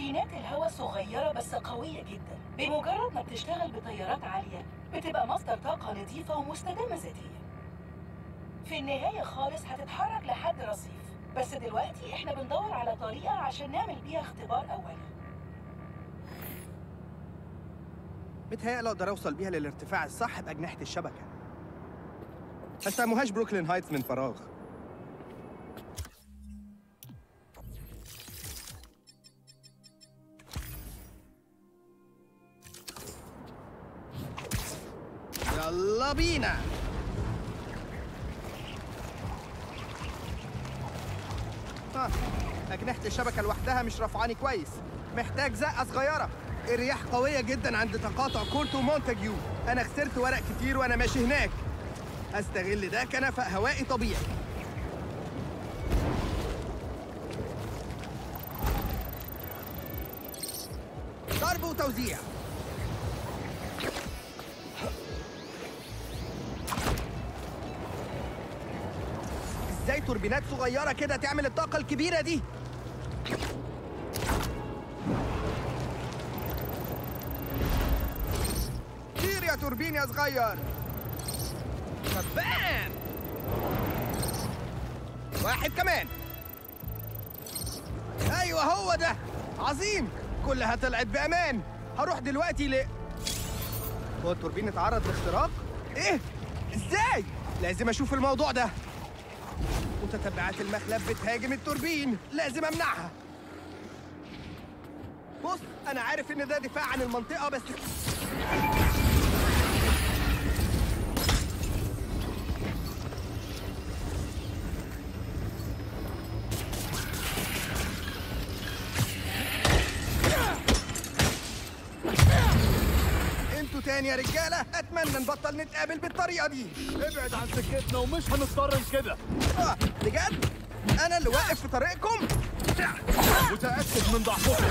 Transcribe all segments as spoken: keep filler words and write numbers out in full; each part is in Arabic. توربينات الهواء صغيرة بس قوية جدا، بمجرد ما بتشتغل بتيارات عالية بتبقى مصدر طاقة لطيفة ومستدامة ذاتية. في النهاية خالص هتتحرك لحد رصيف، بس دلوقتي احنا بندور على طريقة عشان نعمل بيها اختبار أولي. متهيألي أقدر أوصل بيها للارتفاع الصح بأجنحة الشبكة. هسموهاش بروكلين هايتس من فراغ. يلا بينا. آه، أجنحة الشبكة لوحدها مش رافعاني كويس، محتاج زقة صغيرة. الرياح قوية جدا عند تقاطع كورتو ومونتاجيو، أنا خسرت ورق كتير وأنا ماشي هناك. هستغل ده كنفق هوائي طبيعي. ضرب وتوزيع. ازاي توربينات صغيرة كده تعمل الطاقة الكبيرة دي؟ توربين يا صغير. شبان. واحد كمان. ايوه هو ده. عظيم. كلها طلعت بامان. هروح دلوقتي ل هو التوربين اتعرض لاختراق؟ ايه؟ ازاي؟ لازم اشوف الموضوع ده. متتبعات المخلب بتهاجم التوربين، لازم امنعها. بص، انا عارف ان ده دفاع عن المنطقة بس يا رجالة أتمنى نبطل نتقابل بالطريقة دي. ابعد عن سكتنا ومش هنضطر لكده. آه بجد؟ أنا اللي واقف في طريقكم؟ متأكد من ضعفكم.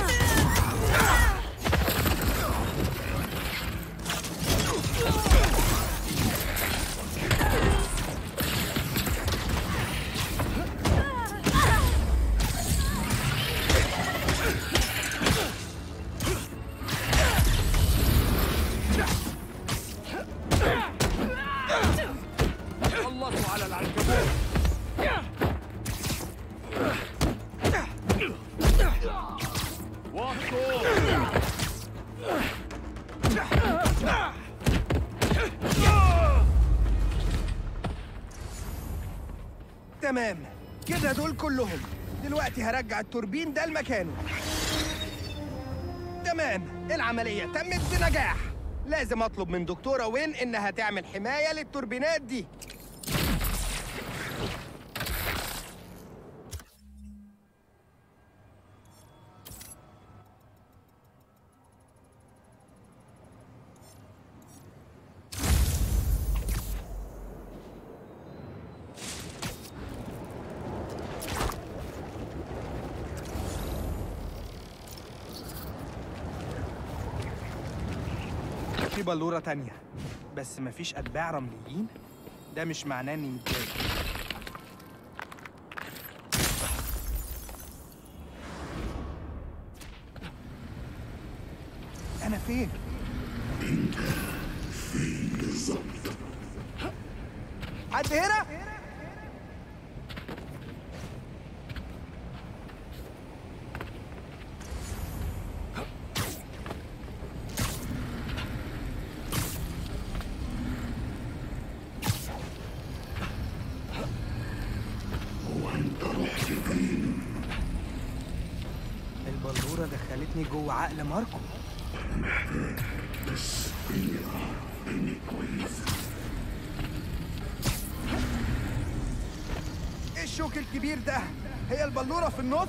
تمام كده، دول كلهم. دلوقتي هرجع التوربين ده لمكانه. تمام، العملية تمت بنجاح. لازم اطلب من دكتورة وين انها تعمل حماية للتوربينات دي. في بلورة تانية بس مفيش أتباع رمليين، ده مش معناه إني متضايق. أنا فين؟ أنت فين بالظبط؟ حد هنا؟ جوه عقل ماركو. انا محتاج بس اني اعرف اني كويس. ايه الشوك الكبير ده؟ هي البلوره في النص؟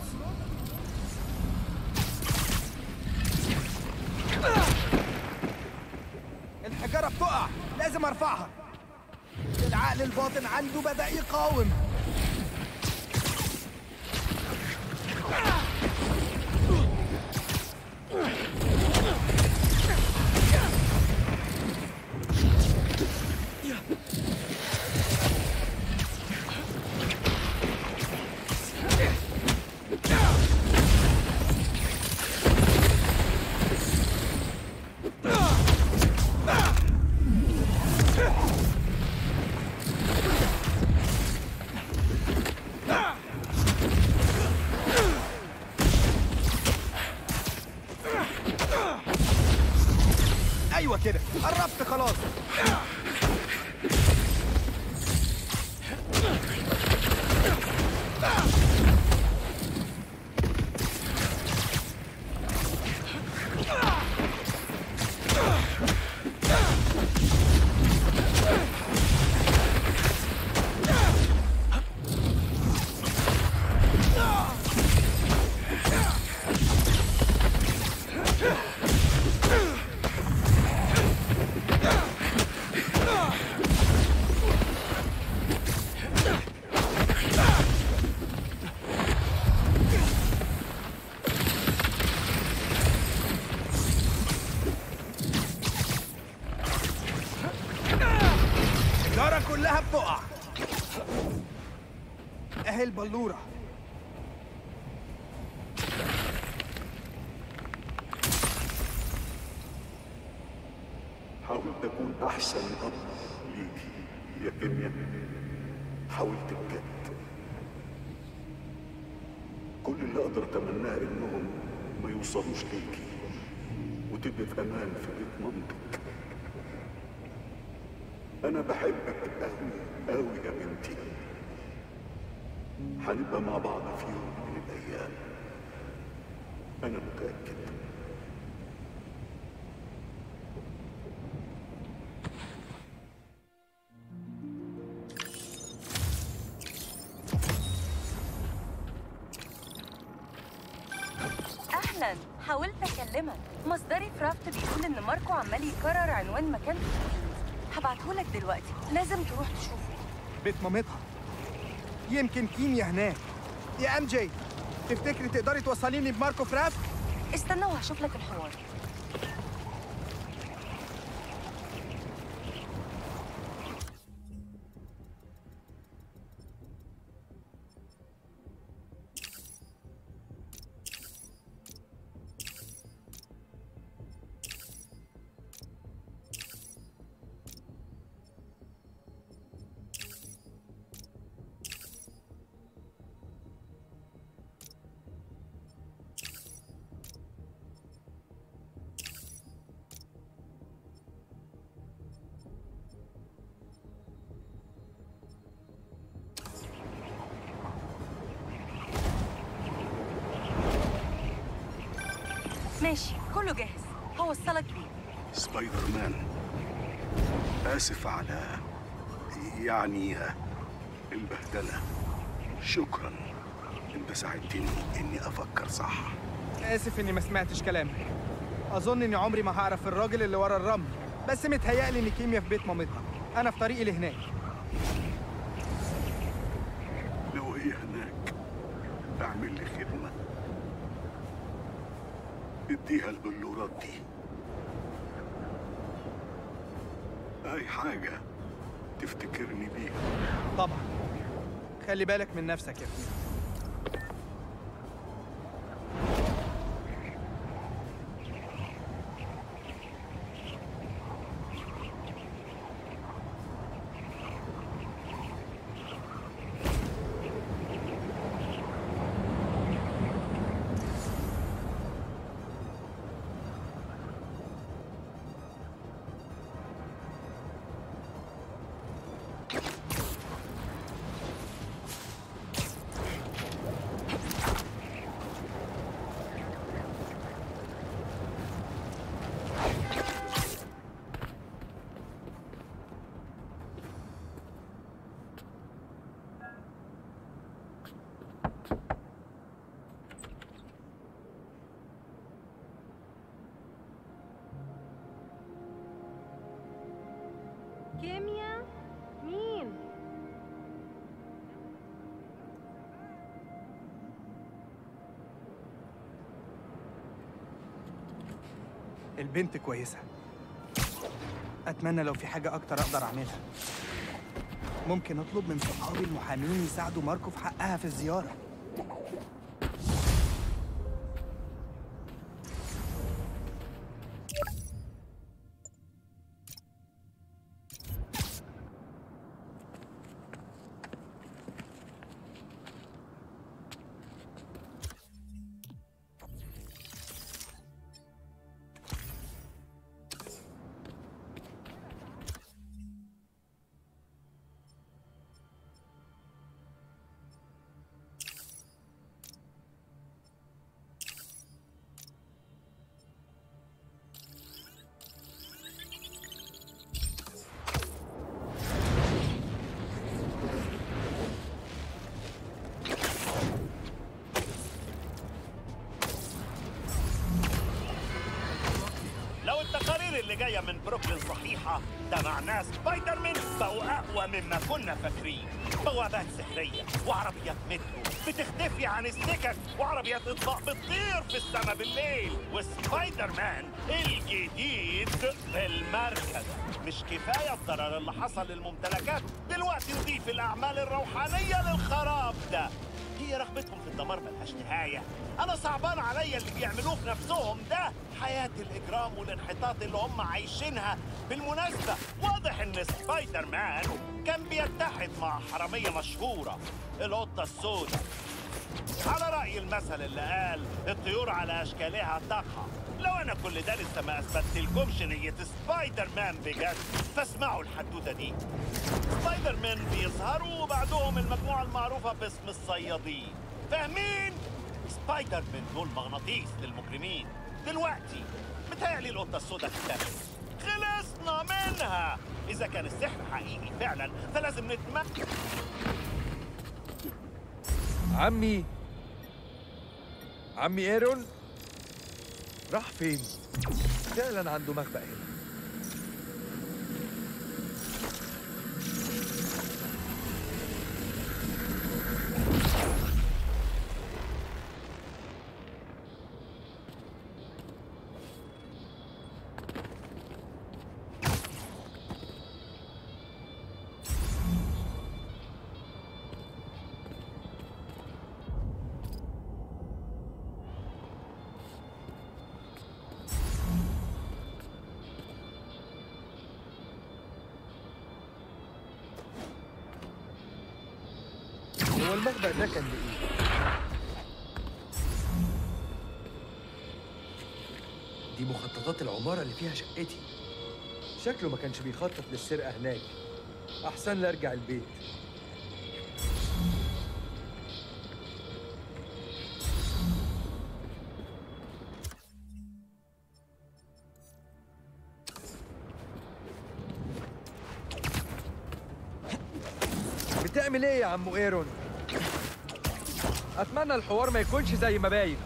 الحجاره بتقع، لازم ارفعها. العقل الباطن عنده بدأ يقاوم. قربت خلاص. كلها بتقع. اهي البلورة. حاولت اكون احسن اب ليكي يا كيميا، حاولت بجد. كل اللي اقدر اتمناه انهم ما يوصلوش ليكي وتبقي في امان في بيت مامتك. أنا بحبك أوي أوي يا بنتي. هنبقى مع بعض في يوم من الأيام، أنا متأكد. أهلاً، حاولت أكلمك. مصدري في رافت بيقول إن ماركو عمال يكرر عنوان مكانته. هبعتهولك دلوقتي، لازم تروح تشوفه. بيت مامتها، يمكن كيميا هناك. يا ام جي، تفتكري تقدري توصليني بماركو فراف؟ استنى وهشوف لك الحوار. ماشي، كله جاهز، هوصلك بيه. سبايدر مان، آسف على يعني البهدلة. شكراً، أنت ساعدتني إني أفكر صح. آسف إني ما سمعتش كلامك. أظن إني عمري ما هعرف الراجل اللي ورا الرمل، بس متهيألي إن كيميا في بيت مامتها. أنا في طريقي لهناك. لو هي هناك، أعمل لي خدمة. اديها البلورات دي. اي حاجة تفتكرني بيها. طبعا، خلي بالك من نفسك يا ابني. كيميا؟ مين؟ البنت كويسة. أتمنى لو في حاجة أكتر أقدر أعملها. ممكن أطلب من صحابي المحامين يساعدوا ماركو في حقها في الزيارة. البداية من بروكلين صحيحة. ده معناه سبايدر مان بقوا أقوى مما كنا فاكرين. بوابات سحرية وعربيات مترو بتختفي عن السكك، وعربيات إطفاء بتطير في السما بالليل، وسبايدر مان الجديد في المركز. مش كفاية الضرر اللي حصل للممتلكات، دلوقتي نضيف الأعمال الروحانية للخراب ده. هي رغبتهم في الدمار ملهاش نهاية. أنا صعبان عليا اللي بيعملوه في نفسهم ده، حياة الإجرام والانحطاط اللي هم عايشينها. بالمناسبة واضح إن سبايدر مان كان بيتحد مع حرامية مشهورة، القطة السودا. على رأي المثل اللي قال الطيور على أشكالها تقع. لو أنا كل ده لسه ما أثبتلكمش نية سبايدر مان بجد، فاسمعوا الحدوتة دي. سبايدر مان بيظهروا وبعدهم المجموعة المعروفة باسم الصيادين. فاهمين؟ سبايدر مان دول مغناطيس للمجرمين. دلوقتي متهيألي القطة السودا اختفت. خلصنا منها. إذا كان السحر حقيقي فعلا فلازم نتمكن. عمي عمي ايرون راح فين؟ فعلا عنده مخبأ هنا. المخبأ ده كان لإيه؟ دي مخططات العمارة اللي فيها شقتي. شكله ما كانش بيخطط للسرقة هناك. أحسن لي أرجع البيت. بتعمل إيه يا عمو إيرون؟ أتمنى الحوار ما يكونش زي ما باين.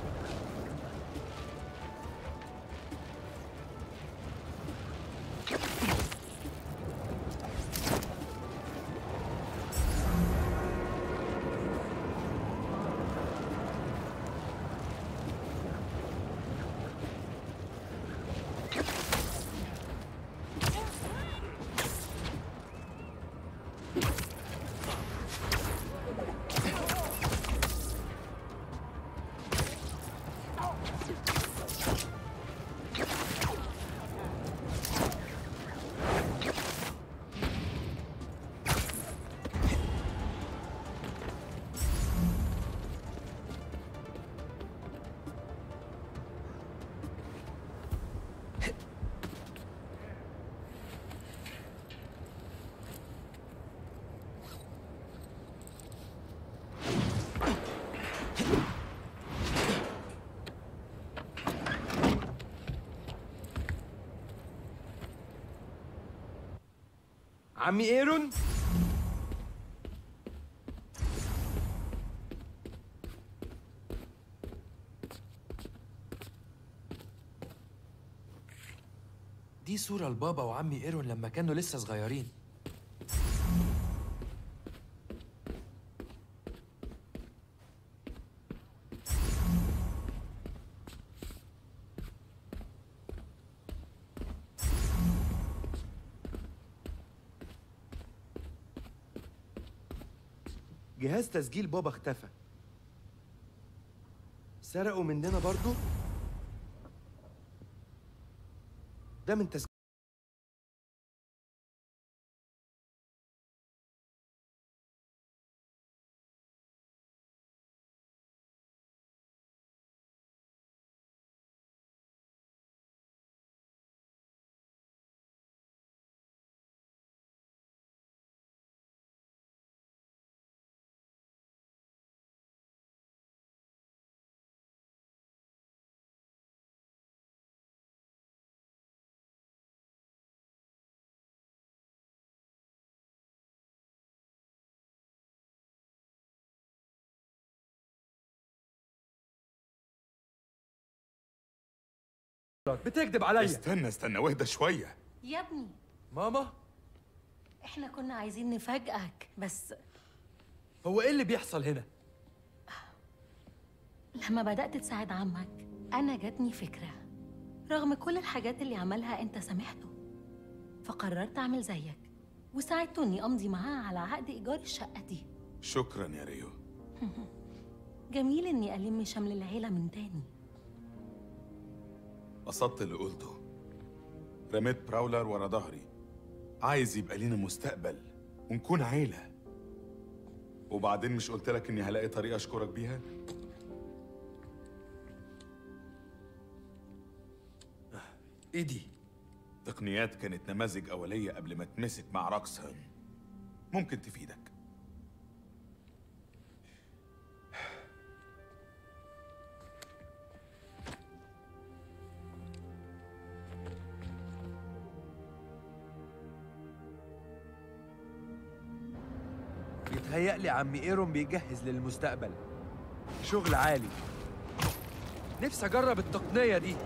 عمي ايرون دي صورة لبابا وعمي ايرون لما كانوا لسه صغيرين. جهاز تسجيل بابا اختفى. سرقوا مننا برضو؟ ده من تسجيل بتكذب عليا. استنى استنى واهدى شويه يا ابني. ماما احنا كنا عايزين نفاجئك، بس هو ايه اللي بيحصل هنا؟ لما بدأت تساعد عمك انا جاتني فكره. رغم كل الحاجات اللي عملها انت سامحته، فقررت اعمل زيك وساعدته اني امضي معاه على عقد ايجار الشقه دي. شكرا يا ريو. جميل اني الم شمل العيله من تاني. قصدت اللي قلته، رميت براولر ورا ظهري. عايز يبقى لينا مستقبل ونكون عيله. وبعدين مش قلت لك اني هلاقي طريقه اشكرك بيها؟ ايه دي؟ تقنيات كانت نماذج اوليه قبل ما تمسك مع راكسهن، ممكن تفيدك. يتهيألي عم ايرون بيجهز للمستقبل، شغل عالي. نفسي اجرب التقنيه دي.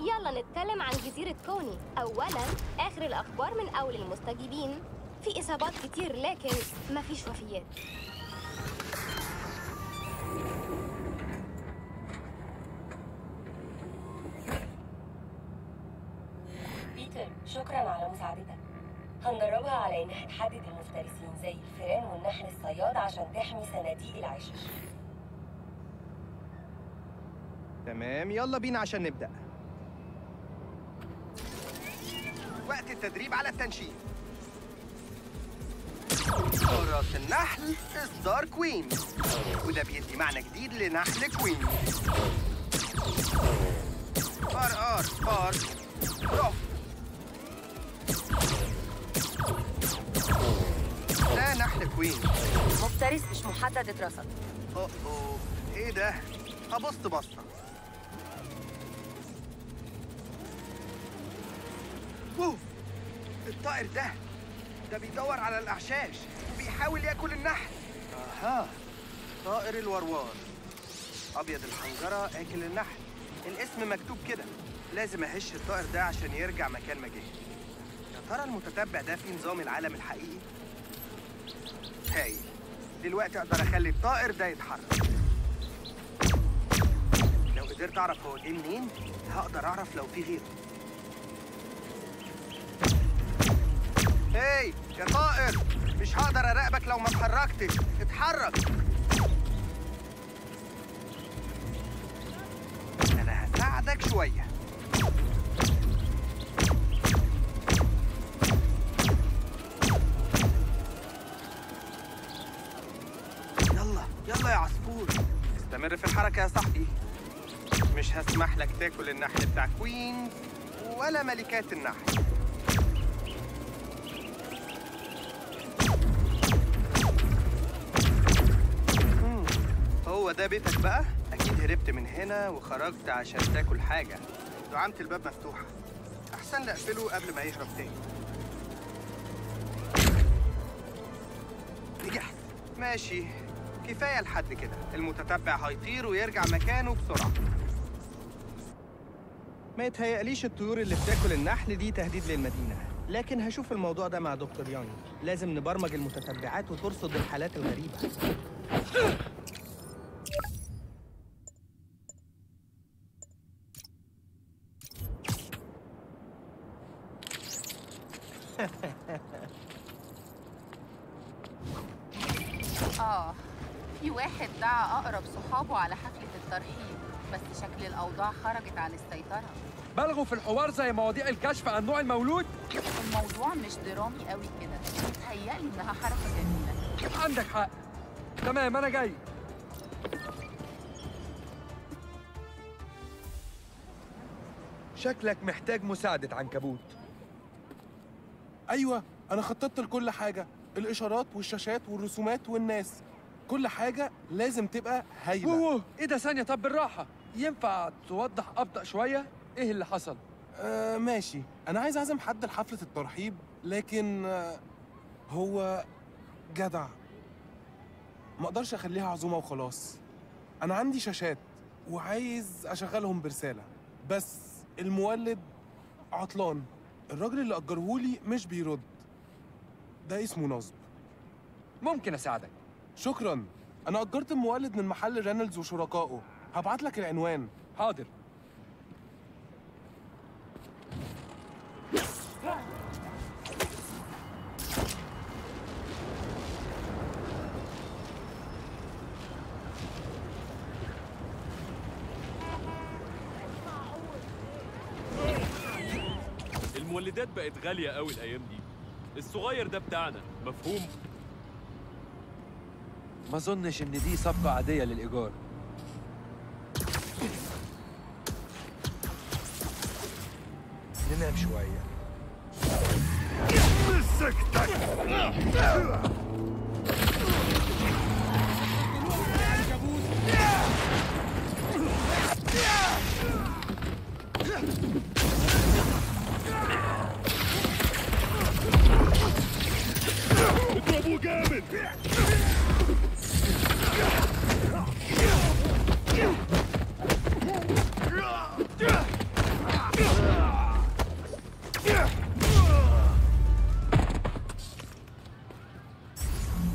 يلا نتكلم عن جزيرة كوني. أولاً آخر الأخبار من أول المستجيبين، في إصابات كتير لكن مفيش وفيات. بيتر شكراً على مساعدتك. هنجربها على إنها تحدد المفترسين زي الفئران والنحل الصياد عشان تحمي صناديق العشش. تمام يلا بينا عشان نبدأ. وقت التدريب على التنشيف. قارة النحل إصدار كوين، وده بيدي معنى جديد لنحل كوين. ار ار ار روح. ده نحل كوين. مفترس مش محدد اترصد. أوه أوه إيه ده؟ أبص بصة. أوه. الطائر ده ده بيدور على الأعشاش وبيحاول ياكل النحل. أها طائر الوروار أبيض الحنجرة آكل النحل. الاسم مكتوب كده، لازم أهش الطائر ده عشان يرجع مكان ما جه. يا ترى المتتبع ده في نظام العالم الحقيقي؟ هاي دلوقتي أقدر أخلي الطائر ده يتحرك. لو قدرت أعرف هو جه منين هقدر أعرف لو في غيره. هاي يا طائر مش هقدر اراقبك لو ما اتحركتش، اتحرك. انا هساعدك شويه. يلا يلا يا عصفور استمر في الحركه يا صاحبي. مش هسمح لك تاكل النحل بتاع كوين ولا ملكات النحل. هو ده بيتك بقى؟ أكيد هربت من هنا وخرجت عشان تاكل حاجة. دعامة الباب مفتوحة، أحسن نقفله قبل ما يهرب تاني. نجحت. ماشي، كفاية لحد كده، المتتبع هيطير ويرجع مكانه بسرعة. ما يتهيأليش الطيور اللي بتاكل النحل دي تهديد للمدينة، لكن هشوف الموضوع ده مع دكتور يانج. لازم نبرمج المتتبعات وترصد الحالات الغريبة. اه في واحد دعا اقرب صحابه على حفله الترحيب بس شكل الأوضاع خرجت عن السيطرة. بلغوا في الحوار زي مواضيع الكشف عن نوع المولود. الموضوع مش درامي قوي كده، متهيألي إنها حركة جميلة. عندك حق. تمام، أنا جاي. شكلك محتاج مساعدة عنكبوت. أيوة، أنا خططت لكل حاجة، الإشارات والشاشات والرسومات والناس، كل حاجة لازم تبقى هايبة. أوه، إيه ده؟ ثانية، طب بالراحة، ينفع توضح أبطأ شوية؟ إيه اللي حصل؟ آه ماشي، أنا عايز أعزم حد لحفلة الترحيب، لكن آه هو جدع، ما أقدرش أخليها عزومة وخلاص. أنا عندي شاشات وعايز أشغلهم برسالة، بس المولد عطلان، الراجل اللي أجرهولي مش بيرد، ده اسمه نصب. ممكن أساعدك. شكراً، أنا أجرت المولد من محل رينولدز وشركائه، هبعت لك العنوان. حاضر. المولدات بقت غالية قوي الأيام دي. الصغير ده بتاعنا، مفهوم؟ ما أظنش إن دي صفقة عادية للإيجار. ننام شوية. مسكتك! اضربوا جامد!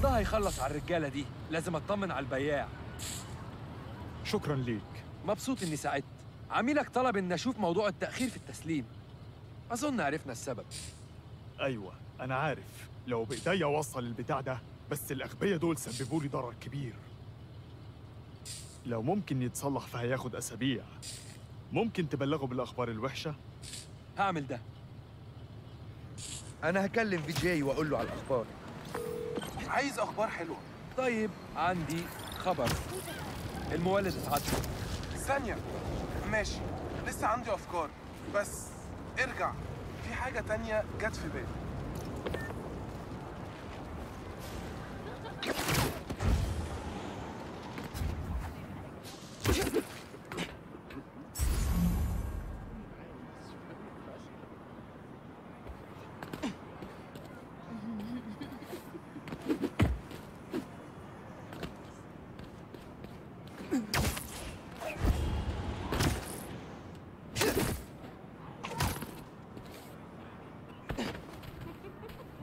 ده هيخلص على الرجالة دي، لازم اطمن على البياع. شكرا ليك، مبسوط اني ساعدت. عميلك طلب ان اشوف موضوع التأخير في التسليم، أظن عرفنا السبب. أيوة، أنا عارف، لو بإيدي أوصل البتاع ده، بس الأغبياء دول سببوا لي ضرر كبير. لو ممكن يتصلح فهياخد أسابيع. ممكن تبلغه بالأخبار الوحشة؟ هعمل ده. أنا هكلم في جاي وأقول له على الأخبار. عايز أخبار حلوة. طيب، عندي خبر. المولد اتعدل. ثانية، ماشي، لسه عندي أفكار، بس ارجع، في حاجة تانية جت في بالي.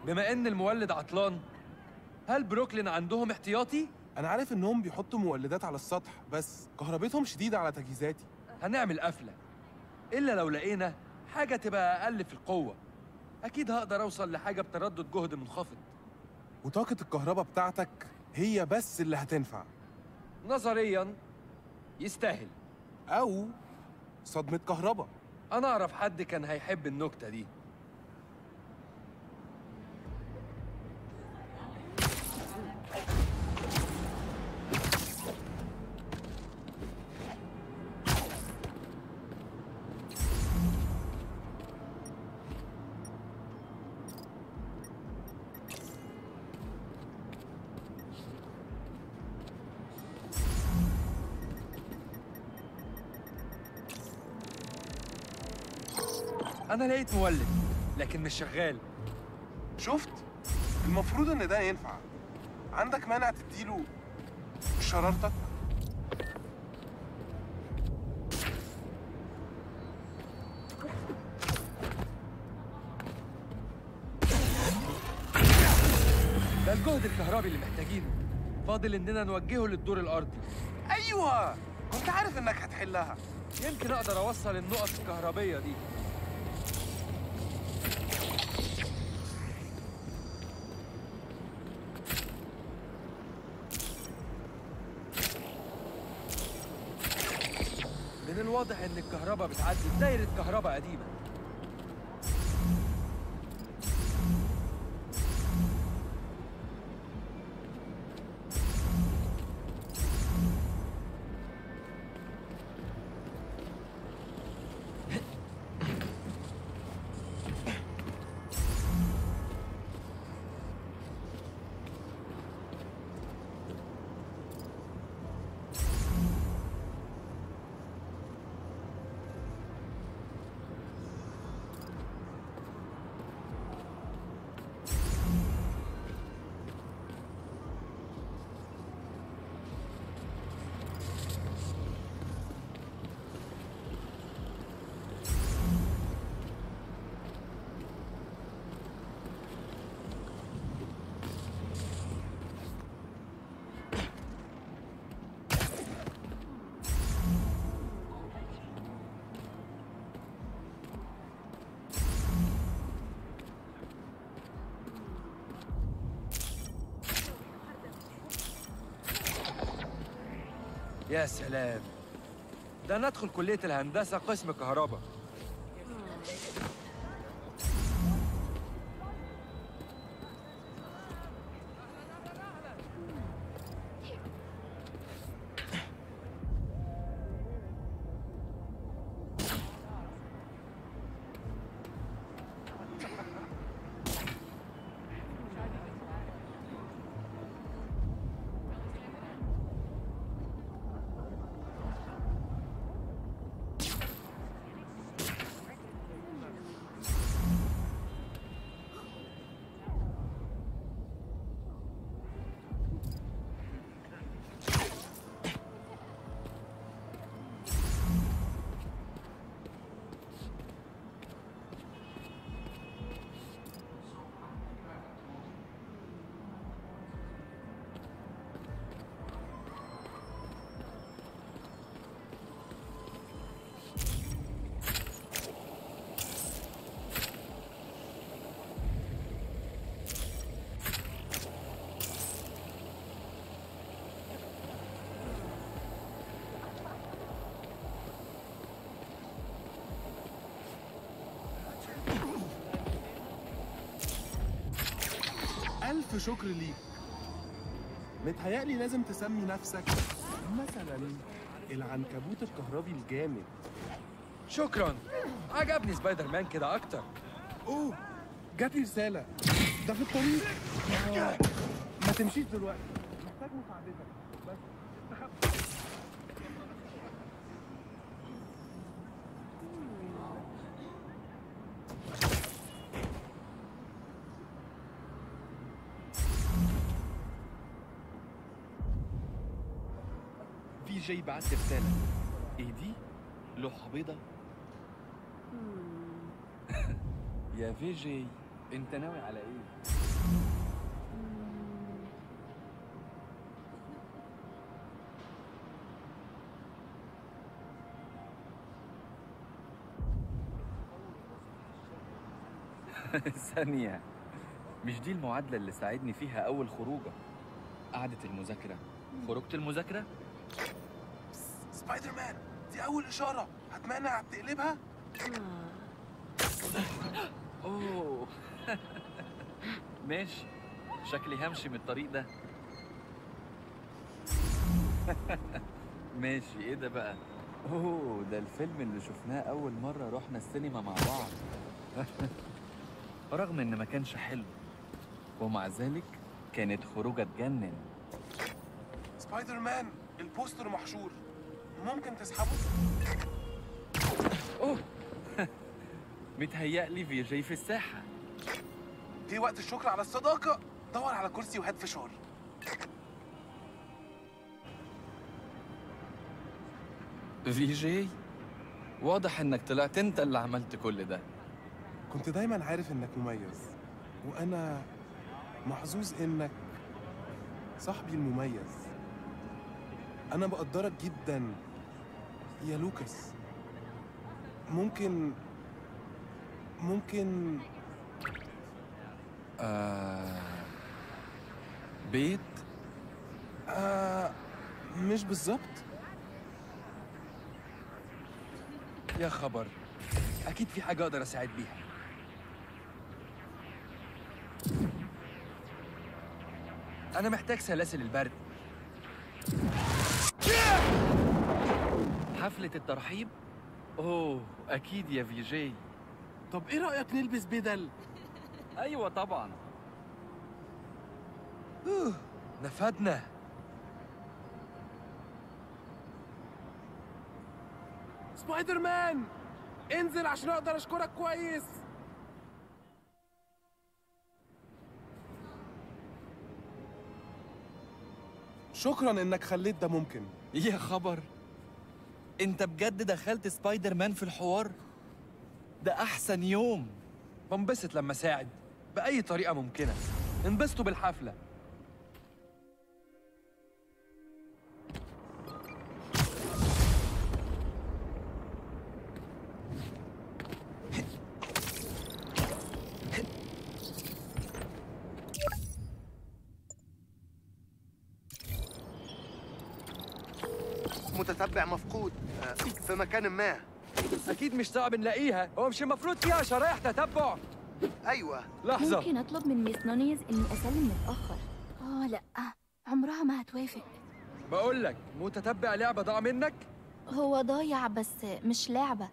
بما إن المولد عطلان، هل بروكلين عندهم احتياطي؟ أنا عارف إنهم بيحطوا مولدات على السطح، بس كهربتهم شديدة على تجهيزاتي. هنعمل قفلة، إلا لو لقينا حاجة تبقى أقل في القوة. أكيد هقدر أوصل لحاجة بتردد جهد منخفض. وطاقة الكهرباء بتاعتك هي بس اللي هتنفع. نظرياً يستاهل. أو صدمة كهرباء. أنا أعرف حد كان هيحب النكتة دي. أنا لقيت مولد، لكن مش شغال. شفت؟ المفروض إن ده ينفع. عندك مانع تديله شرارتك؟ ده الجهد الكهربي اللي محتاجينه، فاضل إننا نوجهه للدور الأرضي. أيوه، كنت عارف إنك هتحلها. يمكن أقدر أوصل النقط الكهربية دي. واضح ان الكهرباء بتعدي دايرة كهرباء قديمة. يا سلام، ده ندخل كلية الهندسة قسم كهرباء. ألف شكر ليك. متهيألي لازم تسمي نفسك مثلا العنكبوت الكهربي الجامد. شكرا، عجبني سبايدر مان كده أكتر. أوه، جات لي رسالة، ده في الطريق. آه. ما تمشيش دلوقتي، محتاج مساعدتك بس استخبى. جاي بعت رسالة. ايه دي؟ لوحة بيضة؟ يا في جي، انت ناوي على ايه؟ ثانية، مش دي المعادلة اللي ساعدني فيها أول خروجة؟ قعدة المذاكرة، خروجة المذاكرة؟ سبايدر مان، دي أول إشارة، هتمانع بتقلبها؟ أوه ماشي، شكلي همشي من الطريق ده. ماشي، إيه ده بقى؟ أوه، ده الفيلم اللي شفناه أول مرة رحنا السينما مع بعض. رغم إن ما كانش حلو، ومع ذلك كانت خروجة تجنن. سبايدر مان، البوستر محشور، ممكن تسحبه؟ اوه متهيألي في جي في الساحة. جه وقت الشكر على الصداقة، دور على كرسي وهات فشار. في جي، واضح انك طلعت انت اللي عملت كل ده. كنت دايما عارف انك مميز، وانا محظوظ انك صاحبي المميز. انا بقدرك جدا يا لوكاس. ممكن ممكن آه... بيت؟ آه... مش بالظبط. يا خبر، أكيد في حاجة أقدر أساعد بيها. أنا محتاج سلاسل البرد. حفلة الترحيب؟ أوه أكيد يا في جي. طب إيه رأيك نلبس بدل؟ أيوة طبعًا. أوه نفدنا. سبايدر مان انزل عشان اقدر اشكرك كويس. شكرا انك خليت ده ممكن. يا خبر، انت بجد دخلت سبايدر مان في الحوار ده. احسن يوم بنبسط لما ساعد باي طريقه ممكنه. انبسطوا بالحفله. متتبع مفقود في مكان ما. اكيد مش صعب نلاقيها. هو مش المفروض فيها شرايح تتبع؟ ايوه. لحظه، ممكن اطلب من ميس نونيز اني اسلم متاخر؟ اه لا، عمرها ما هتوافق. بقول لك، متتبع لعبه ضاع منك. هو ضايع بس مش لعبه.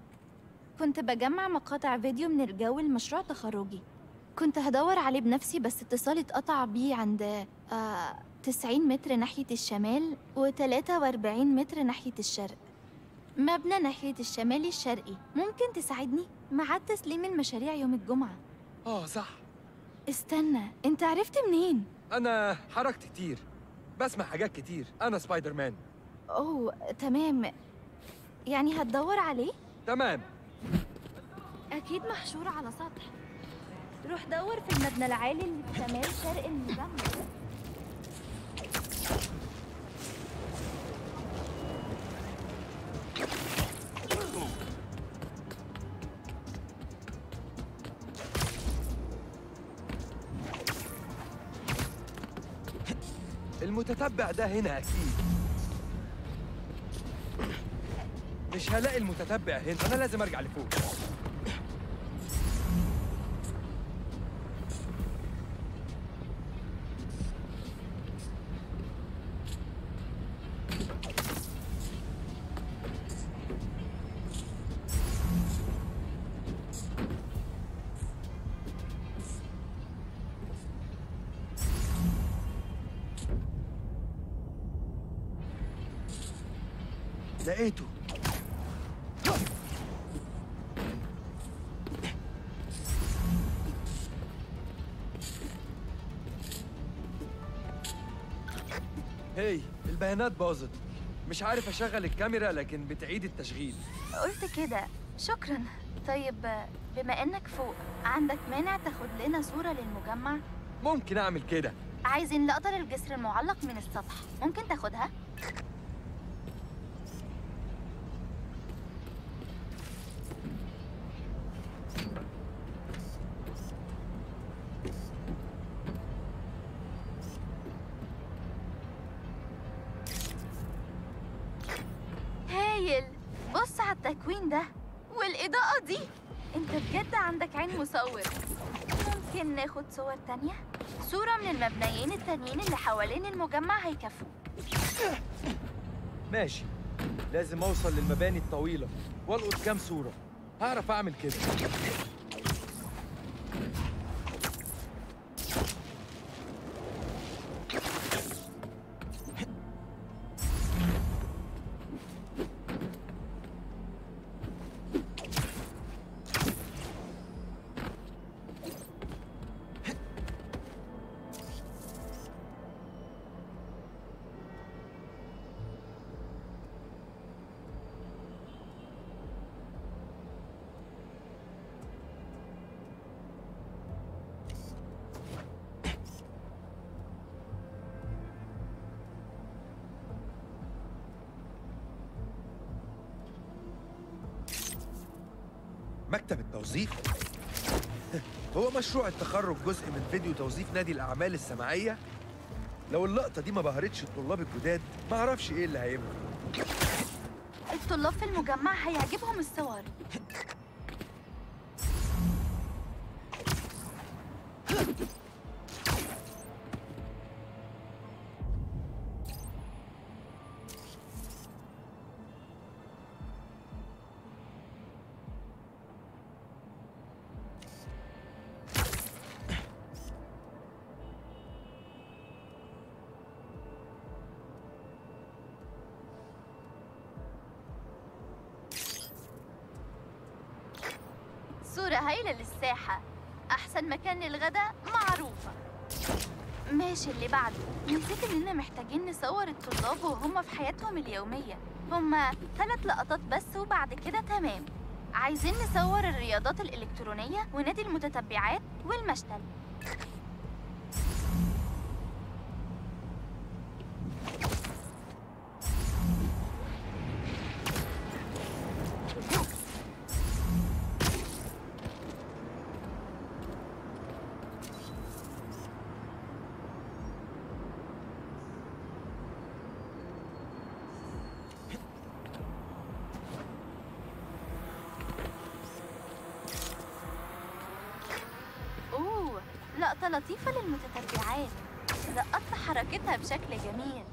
كنت بجمع مقاطع فيديو من الجو لمشروع تخرجي، كنت هدور عليه بنفسي بس اتصالي اتقطع بيه عند آه تسعين متر ناحية الشمال وتلاتة وأربعين متر ناحية الشرق. مبنى ناحية الشمال الشرقي. ممكن تساعدني؟ ميعاد تسليم المشاريع يوم الجمعة. اه صح. استنى، انت عرفت منين؟ انا حركت كتير، بسمع حاجات كتير. انا سبايدر مان. اوه تمام، يعني هتدور عليه؟ تمام. اكيد محشور على سطح. روح دور في المبنى العالي اللي في شمال شرق المجمع. المتتبع ده هنا اكيد. مش هلاقي المتتبع هنا، انا لازم ارجع لفوق. لقيته. هي البيانات باظت، مش عارف اشغل الكاميرا لكن بتعيد التشغيل. قلت كده. شكرا. طيب بما انك فوق، عندك مانع تاخد لنا صورة للمجمع؟ ممكن اعمل كده. عايزين لقطة للجسر المعلق من السطح، ممكن تاخدها؟ التكوين ده والإضاءة دي، أنت بجد عندك عين مصور. ممكن ناخد صور تانية؟ صورة من المبنيين التانيين اللي حوالين المجمع هيكفوا. ماشي، لازم أوصل للمباني الطويلة وألقط كام صورة. هعرف أعمل كده. مكتب التوظيف؟ هو مشروع التخرج جزء من فيديو توظيف نادي الأعمال السماعية؟ لو اللقطة دي ما بهرتش الطلاب الجداد، ما اعرفش إيه اللي هيبقى. الطلاب في المجمع هيعجبهم الصور. صورة هايلة للساحة، أحسن مكان للغداء معروفة. ماشي اللي بعده، نسيت إننا محتاجين نصور الطلاب وهم في حياتهم اليومية، هما ثلاث لقطات بس وبعد كده تمام. عايزين نصور الرياضات الإلكترونية ونادي المتتبعات والمشتل. لقطة لطيفة للمتتبعات، لقطت حركتها بشكل جميل.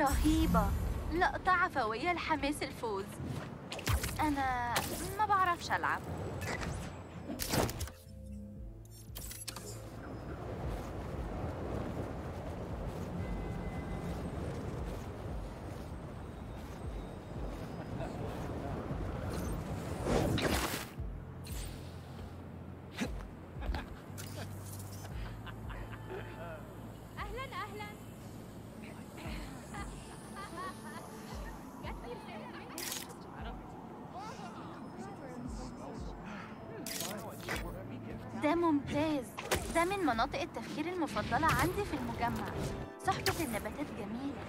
رهيبة، لقطة عفوية لحماس الفوز. أنا ما بعرفش ألعب. ده ممتاز، ده من مناطق التفكير المفضلة عندي في المجمع. صحبة النباتات جميلة.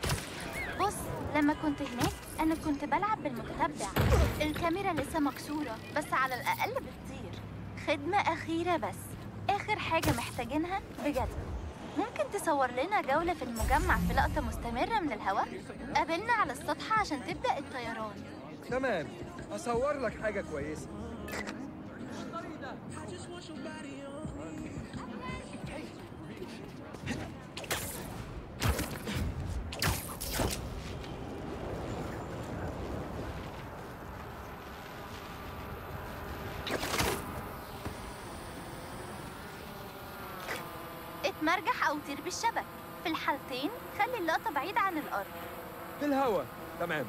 بص، لما كنت هناك أنا كنت بلعب بالمتتبع، الكاميرا لسه مكسورة بس على الأقل بتطير. خدمة أخيرة بس، آخر حاجة محتاجينها بجد. ممكن تصور لنا جولة في المجمع في لقطة مستمرة من الهواء؟ قابلنا على السطح عشان تبدأ الطيران. تمام، أصور لك حاجة كويسة. اتمرجح أو طير بالشبك، في الحالتين خلي اللقطة بعيد عن الأرض. في الهوا، تمام.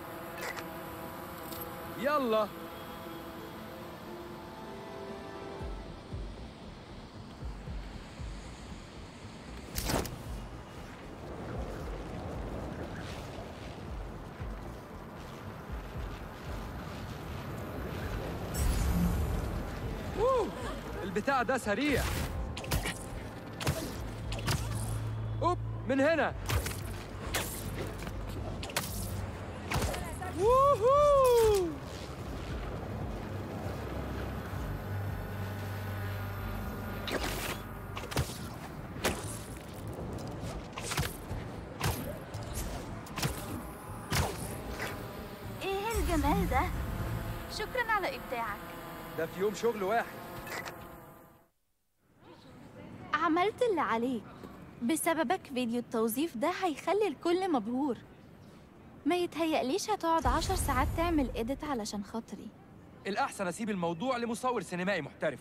يلا. البتاع ده سريع. أوب، من هنا. ووهو. الجمال ده؟ شكرا على إبداعك. ده في يوم شغل واحد. عملت اللي عليك. بسببك فيديو التوظيف ده هيخلي الكل مبهور. ما يتهيأليش هتقعد عشر ساعات تعمل إيديت علشان خاطري. الأحسن أسيب الموضوع لمصور سينمائي محترف.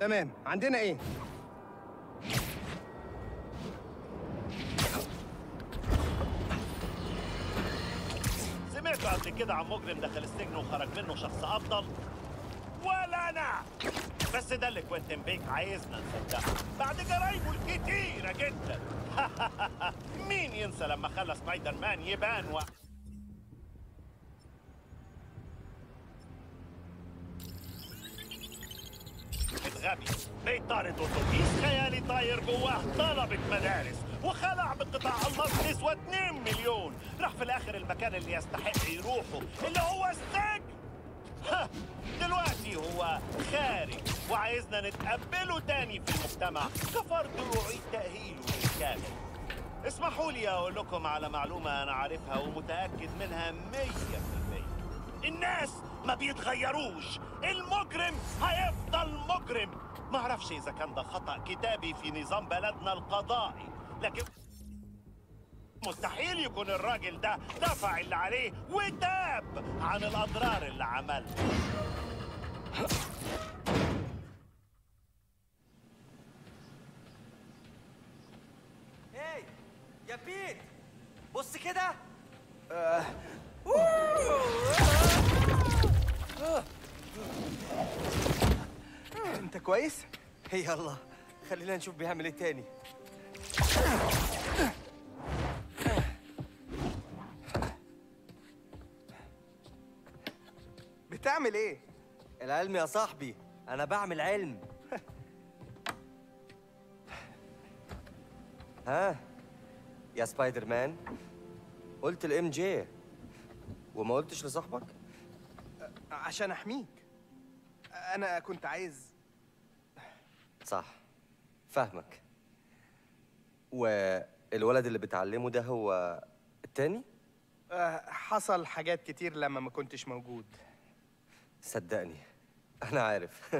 تمام، عندنا ايه؟ سمعت قبل كده عن مجرم دخل السجن وخرج منه شخص افضل؟ ولا انا! بس ده اللي كوينتين بيك عايزنا نصدقه بعد جرايمه الكتيرة جدا. مين ينسى لما خلى سبايدر مان يبان و... بيطارد أوتوبيس خيالي طاير جواه طلبة مدارس وخلع بقطاع الله نسوة مليونين، راح في الآخر المكان اللي يستحق يروحه اللي هو السجن. دلوقتي هو خارج وعايزنا نتقبله تاني في المجتمع كفرد وأعيد تأهيله بالكامل. اسمحوا لي أقول لكم على معلومة أنا عارفها ومتأكد منها مية في المية، الناس ما بيتغيروش، المجرم هيفضل مجرم. معرفش إذا كان ده خطأ كتابي في نظام بلدنا القضائي، لكن مستحيل يكون الراجل ده دفع اللي عليه وتاب عن الأضرار اللي عملها. هاي يا بيت، بص كده. آه. انت كويس؟ يلا خلينا نشوف بيعمل ايه تاني. بتعمل ايه؟ العلم يا صاحبي، انا بعمل علم. ها يا سبايدر مان، قلت لام جي وما قلتش لصاحبك؟ عشان احميك. انا كنت عايز. صح، فاهمك. والولد اللي بتعلمه ده هو التاني؟ أه، حصل حاجات كتير لما ما كنتش موجود. صدقني انا عارف.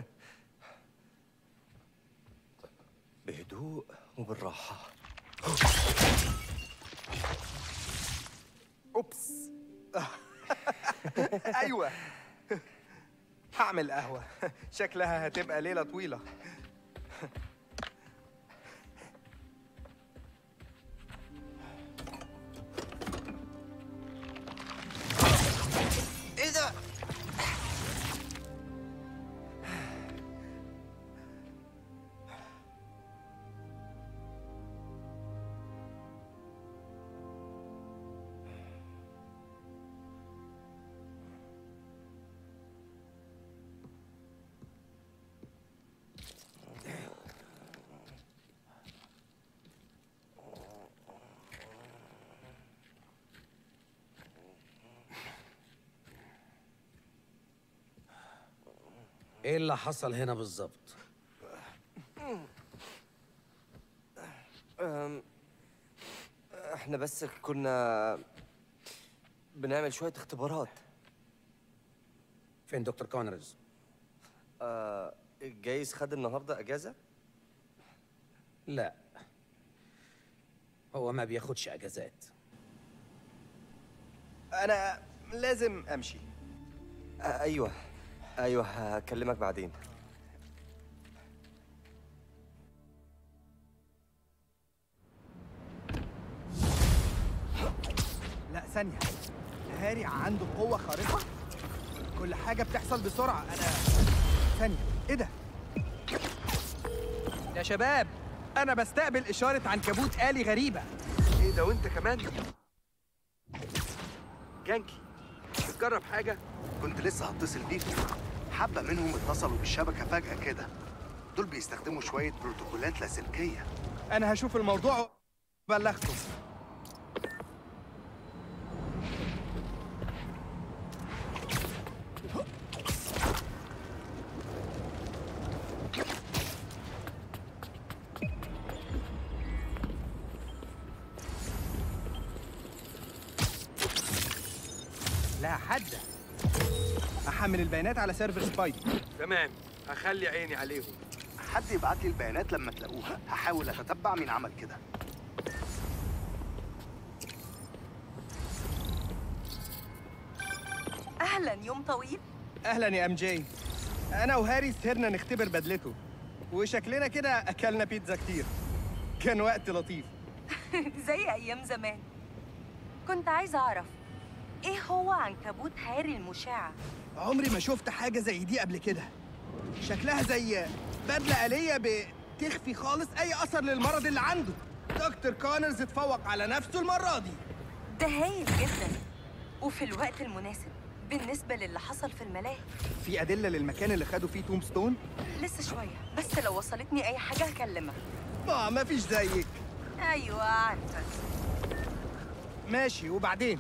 بهدوء وبالراحه. اوبس. ايوه، هعمل قهوة، شكلها هتبقى ليلة طويلة. ايه ده؟ ايه اللي حصل هنا بالظبط؟ احنا بس كنا بنعمل شوية اختبارات. فين دكتور كونرز؟ اه، جايز خد النهارده اجازة؟ لا، هو ما بياخدش اجازات. انا لازم امشي. آه ايوه ايوه هكلمك بعدين. لا ثانية، هاري عنده قوة خارقة؟ كل حاجة بتحصل بسرعة. انا ثانية، ايه ده؟ يا شباب أنا بستقبل إشارة عنكبوت آلي غريبة. إيه ده وأنت كمان؟ جانكي، بتجرب حاجة؟ كنت لسه هتصل بيك. حبة منهم اتصلوا بالشبكة فجأة كده. دول بيستخدموا شوية بروتوكولات لاسلكية. أنا هشوف الموضوع وبلغكم. لا حد احمل البيانات على سيرفر سبايدر. تمام، هخلي عيني عليهم. حد يبعت لي البيانات لما تلاقوها، هحاول اتتبع مين عمل كده. اهلا، يوم طويل. اهلا يا ام جي. انا وهاري سهرنا نختبر بدلته، وشكلنا كده اكلنا بيتزا كتير. كان وقت لطيف. زي ايام زمان. كنت عايزه اعرف ايه هو عنكبوت هاري المشعة؟ عمري ما شفت حاجة زي دي قبل كده. شكلها زي بدلة آلية بتخفي خالص أي أثر للمرض اللي عنده. دكتور كونرز اتفوق على نفسه المرة دي. ده هايل جدا، وفي الوقت المناسب بالنسبة للي حصل في الملاهي. في أدلة للمكان اللي خدوا فيه تومبستون؟ لسه شوية، بس لو وصلتني أي حاجة هكلمك. آه مفيش زيك. أيوه عارفة. ماشي، وبعدين؟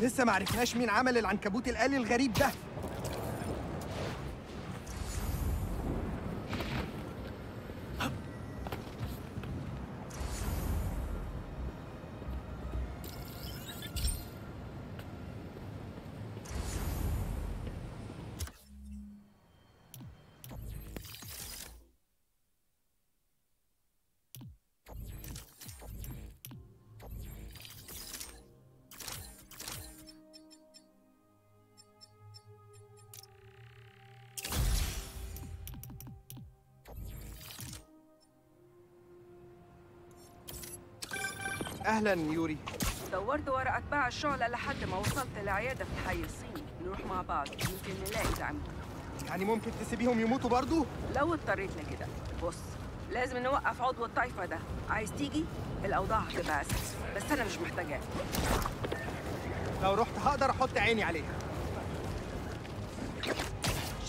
لسه معرفناش مين عمل العنكبوت الآلي الغريب ده. أهلاً يوري. دورت ورا أتباع الشعلة لحد ما وصلت لعيادة في الحي الصيني. نروح مع بعض، يمكن نلاقي دعم. يعني ممكن تسيبيهم يموتوا برضو؟ لو اضطريت لكده. بص، لازم نوقف عضو الطايفة ده. عايز تيجي؟ الأوضاع هتبقى أساسي، بس أنا مش محتاجاك. لو رحت هقدر أحط عيني عليها.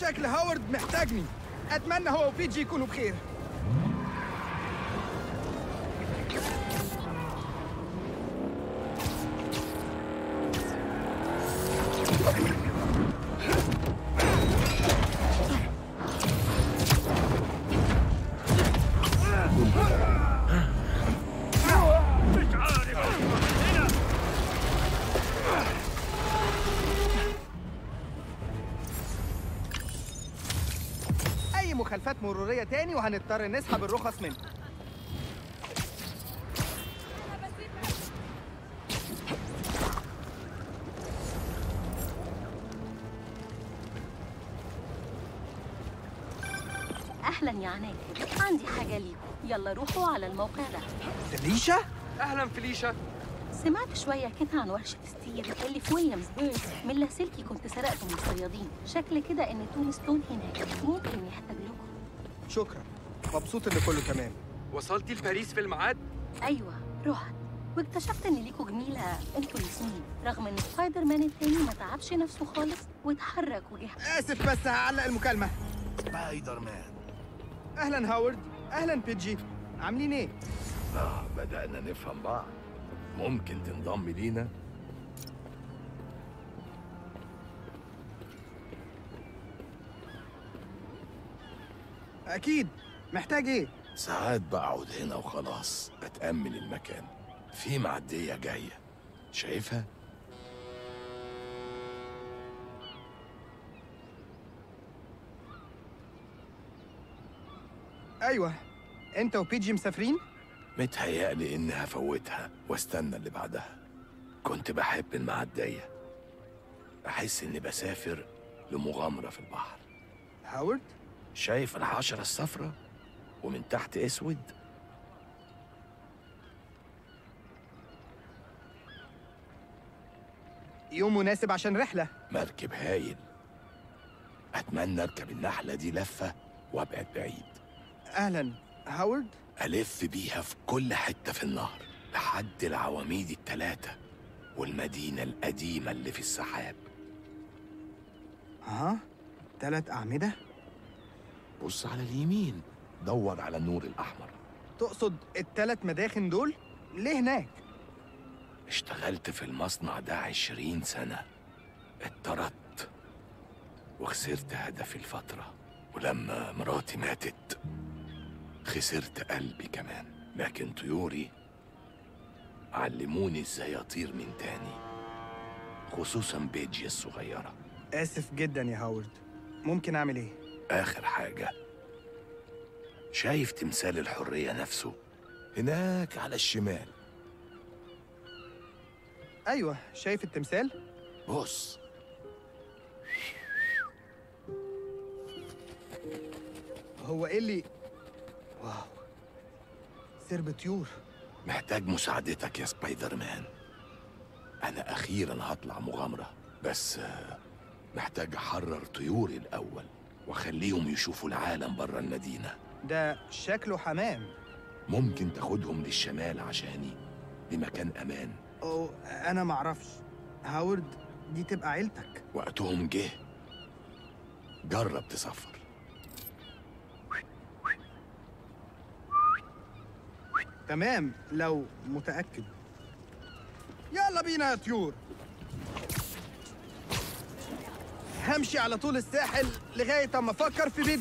شكل هاورد محتاجني. أتمنى هو وبيجي يكونوا بخير. مخالفات مرورية تاني وهنضطر نسحب الرخص منه. أهلا يا عناك، عندي حاجة ليكم، يلا روحوا على الموقع ده. فليشة؟ أهلا فليشة. سمعت شوية كده عن ورشة السير اللي في ويليامزبرج من لاسلكي، كنت سرقته من الصيادين. شكل كده إن تومبستون هناك، ممكن يحتاج لكم. شكرا، مبسوط إن كله تمام. وصلتي لباريس في الميعاد؟ أيوه، رحت واكتشفت إن ليكوا جميلة أنتوا الاتنين، رغم إن سبايدر مان التاني ما تعبش نفسه خالص واتحرك وجه. آسف بس هعلق المكالمة. سبايدر مان. أهلا هاورد، أهلا بيجي، عاملين إيه؟ آه بدأنا نفهم بعض. ممكن تنضم لينا؟ أكيد، محتاج إيه؟ ساعات بقعد هنا وخلاص، بتأمل المكان. في معدية جاية، شايفها؟ أيوه، أنت وبيجي مسافرين؟ متهيألي إني هفوتها واستنى اللي بعدها. كنت بحب المعدية، أحس إني بسافر لمغامرة في البحر. هاورد؟ شايف الحشرة الصفرا ومن تحت أسود؟ يوم مناسب عشان رحلة. مركب هايل، أتمنى أركب النحلة دي لفة وابعد بعيد. اهلا هاورد. الف بيها في كل حته في النهر لحد العواميد الثلاثه والمدينه القديمه اللي في السحاب. ها؟ ثلاث اعمده؟ بص على اليمين، دور على النور الاحمر. تقصد الثلاث مداخن دول؟ ليه هناك؟ اشتغلت في المصنع ده عشرين سنه، اتطردت وخسرت هدفي الفتره، ولما مراتي ماتت خسرت قلبي كمان، لكن طيوري علموني ازاي اطير من تاني، خصوصا بيجي الصغيره. اسف جدا يا هاورد، ممكن اعمل ايه؟ اخر حاجه، شايف تمثال الحريه نفسه هناك على الشمال؟ ايوه شايف التمثال. بص، هو ايه اللي... واو، سرب طيور. محتاج مساعدتك يا سبايدر مان. أنا أخيراً هطلع مغامرة، بس محتاج أحرر طيوري الأول وأخليهم يشوفوا العالم برا المدينة. ده شكله حمام. ممكن تاخدهم للشمال عشاني، لمكان أمان. أو أنا معرفش هاورد، دي تبقى عيلتك. وقتهم جه، جرب تسافر. تمام لو متأكد. يلا بينا يا طيور. همشي على طول الساحل لغاية اما افكر في بيبي.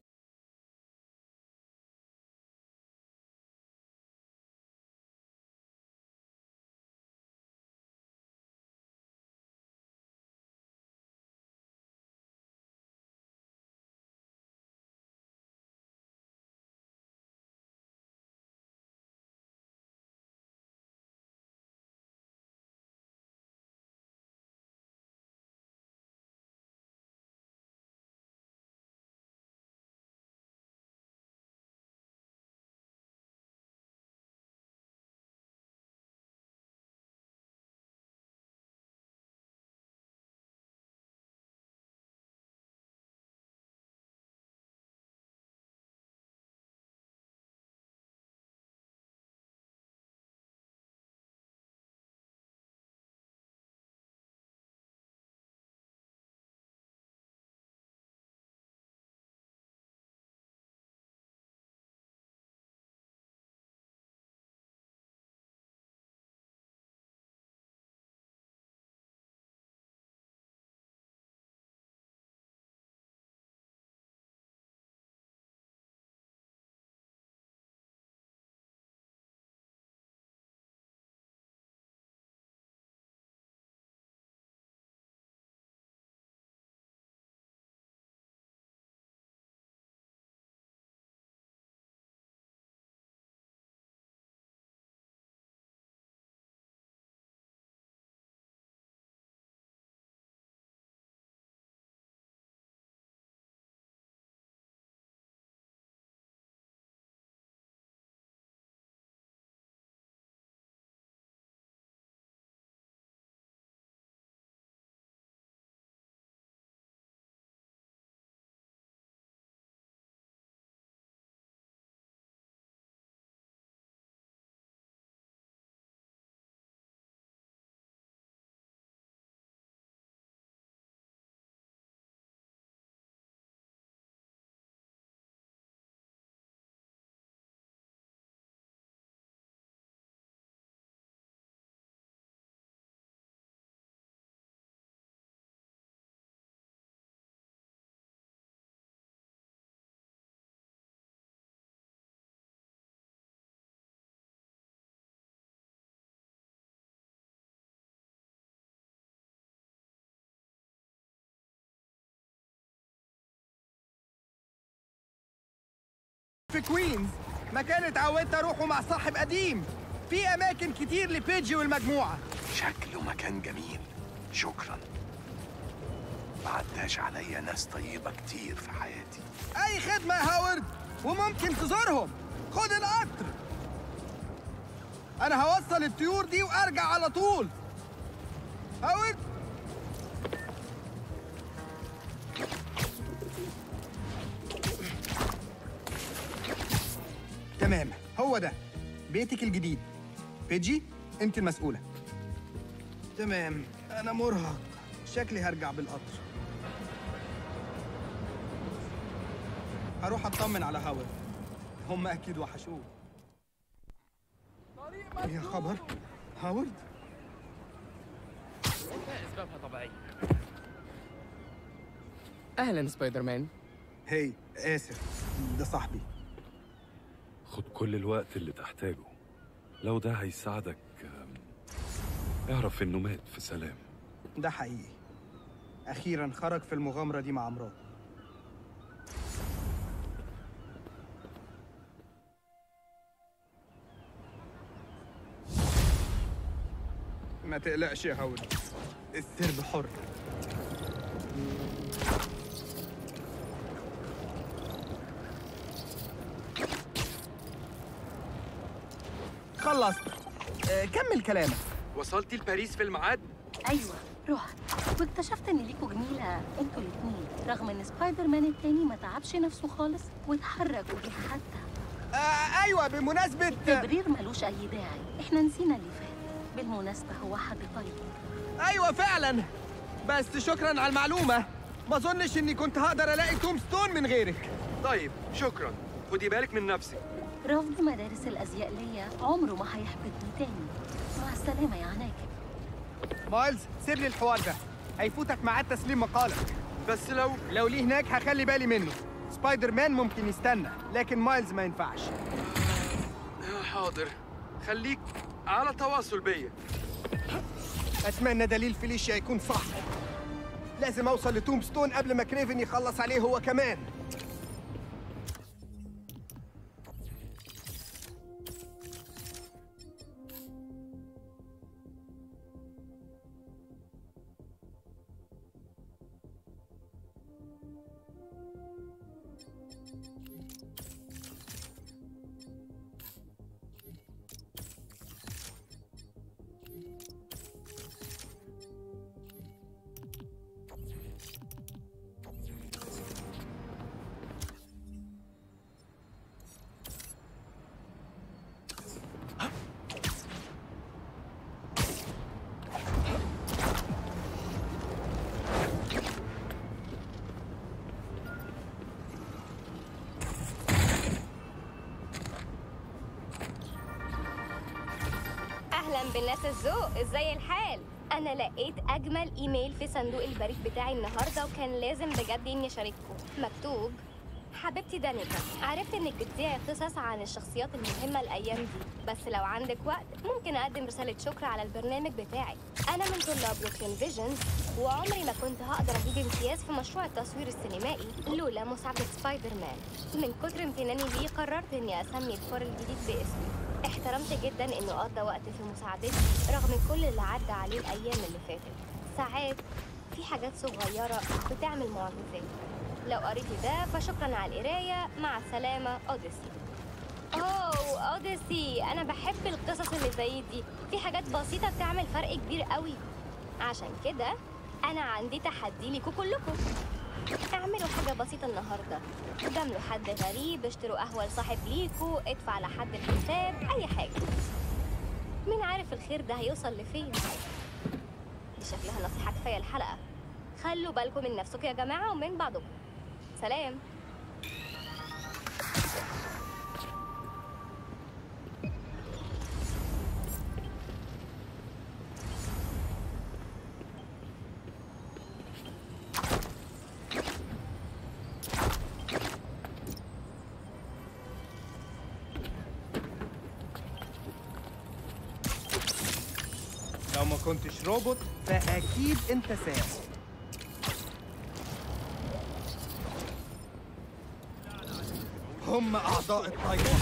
في كوينز، مكان اتعودت اروحه مع صاحب قديم. في اماكن كتير لبيجي والمجموعه. شكله مكان جميل، شكرا. ما عداش عليا ناس طيبه كتير في حياتي. اي خدمه يا هاورد، وممكن تزورهم. خد القطر، انا هوصل الطيور دي وارجع على طول. هاورد، تمام، هو ده بيتك الجديد. بيجي انت المسؤولة. تمام، انا مرهق، شكلي هرجع بالقطر. هروح اطمن على هاور، هم اكيد وحشوه. يا خبر، هاورد؟ اسبابها طبيعية. اهلا سبايدر مان. هاي، اسف، ده صاحبي. خد كل الوقت اللي تحتاجه، لو ده هيساعدك. اعرف انه مات في سلام. ده حقيقي، اخيرا خرج في المغامرة دي مع مراته. ما تقلقش يا هول، السرب حر. خلصت. آه، كمل كلامك. وصلتي لباريس في الميعاد؟ ايوه، رحت واكتشفت ان ليكوا جميله انتوا الاثنين، رغم ان سبايدر مان التاني ما تعبش نفسه خالص واتحرك وجه حتى. آه، ايوه، بمناسبه التبرير ملوش اي داعي، احنا نسينا اللي فات. بالمناسبة هو حد طيب؟ أيوة فعلاً، بس شكراً على المعلومة، ما أظنش إني كنت هقدر ألاقي تومبستون من غيرك. طيب، شكراً، خدي بالك من نفسك. رفض مدارس الأزياء ليا عمره ما هيحبطني تاني، مع السلامة يا عناكب. مايلز، سيب لي الحوار ده، هيفوتك ميعاد تسليم مقالك. بس لو لو ليه هناك هخلي بالي منه، سبايدر مان ممكن يستنى، لكن مايلز ما ينفعش. حاضر، خليك على تواصل بيا. اتمنى دليل فيليشيا يكون صح. لازم اوصل لتومبستون قبل ما كريفن يخلص عليه هو كمان. بالناس الذوق، ازاي الحال؟ انا لقيت اجمل ايميل في صندوق البريد بتاعي النهارده، وكان لازم بجد اني اشارككم. مكتوب: حبيبتي دانيكا، عرفت انك بتذيعي قصص عن الشخصيات المهمه الايام دي، بس لو عندك وقت ممكن اقدم رساله شكر على البرنامج بتاعي. انا من طلاب وكلين فيجنز، وعمري ما كنت هقدر اجيب امتياز في مشروع التصوير السينمائي لولا مساعده سبايدر مان. من كتر امتناني ليه قررت اني اسمي الفور الجديد باسمي. احترمت جدا انه قضى وقت في مساعدتي رغم كل اللي عدى عليه الايام اللي فاتت. ساعات في حاجات صغيره بتعمل معجزات. لو قريتي ده فشكرا على القرايه، مع السلامه، اوديسي. اوه اوديسي، انا بحب القصص اللي زي دي، في حاجات بسيطه بتعمل فرق كبير قوي. عشان كده انا عندي تحدي ليكوا كلكم. اعملوا حاجة بسيطة النهاردة، جاملوا حد غريب، اشتروا قهوة لصاحب ليكوا، ادفع لحد الحساب، أي حاجة. مين عارف الخير ده هيوصل لفين؟ دي شكلها نصيحة كفاية الحلقة. خلوا بالكم من نفسكم يا جماعة ومن بعضكم. سلام. لو ما كنتش روبوت فأكيد أنت ساحر. هم أعضاء الطيارة.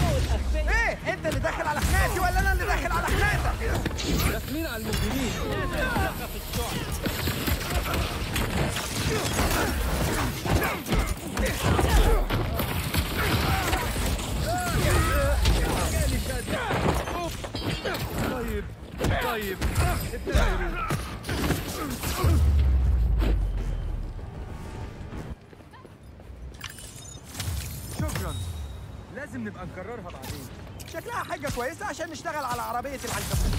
إيه؟ أنت اللي داخل على خناقتي ولا أنا اللي داخل على خناقتك؟ داخلين على المجرمين. طيب طيب اتناولوا. شكرا، لازم نبقى نكررها بعدين. شكلها حاجة كويسة عشان نشتغل على عربية العنكبوت.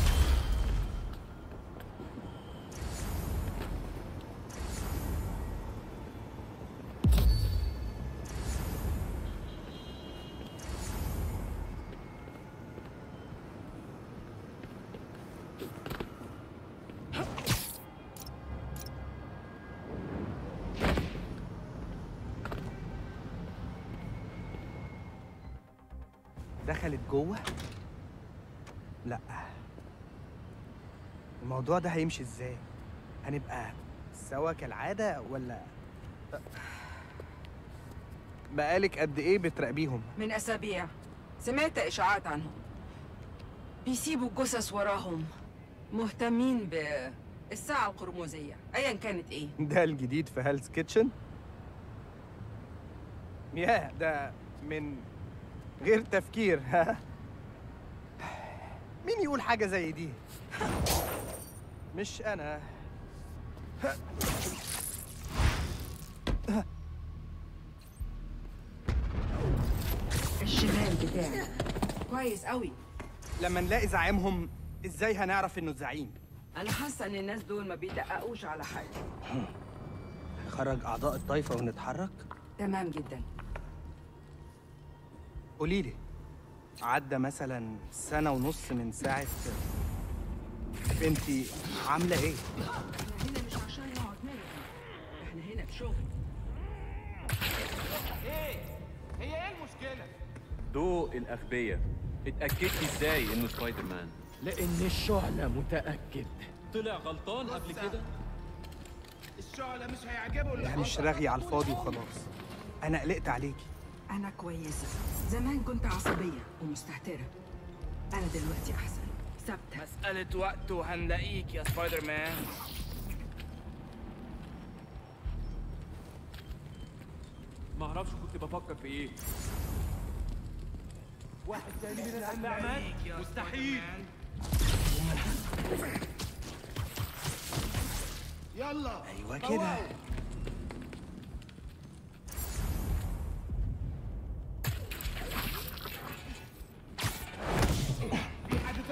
دخلت جوه؟ لا. الموضوع ده هيمشي ازاي؟ هنبقى سوا كالعادة ولا؟ بقالك قد ايه بتراقبيهم؟ من اسابيع. سمعت اشاعات عنهم. بيسيبوا الجثث وراهم. مهتمين بالساعة القرمزية، ايا كانت ايه. ده الجديد في هالز كيتشن؟ ياه، ده من غير تفكير. ها، مين يقول حاجة زي دي؟ مش أنا. الشمال بتاعك كويس قوي. لما نلاقي زعيمهم ازاي هنعرف انه الزعيم؟ أنا حاسة إن الناس دول ما بيدققوش على حاجة. نخرج أعضاء الطايفة ونتحرك؟ تمام جدا. قوليلي، عدى مثلا سنة ونص من ساعة بنتي عاملة إيه؟ إحنا هنا مش عشان نقعد نلعب، إحنا هنا بشغل. إيه؟ هي إيه المشكلة؟ ضوء الأغبية، اتأكدتي إزاي إنه سبايدر مان؟ لأن الشعلة متأكد. طلع غلطان قبل كده؟ الشعلة مش هيعجبه اللي حصل. مش راغي على الفاضي وخلاص. أنا قلقت عليكي. أنا كويسة، زمان كنت عصبية ومستهترة، أنا دلوقتي أحسن، ثابتة. مسألة وقت وهنلاقيك يا سبايدر مان. معرفش كنت بفكر في إيه. واحد تاني من الأعمال مستحيل. يلا. أيوه كده.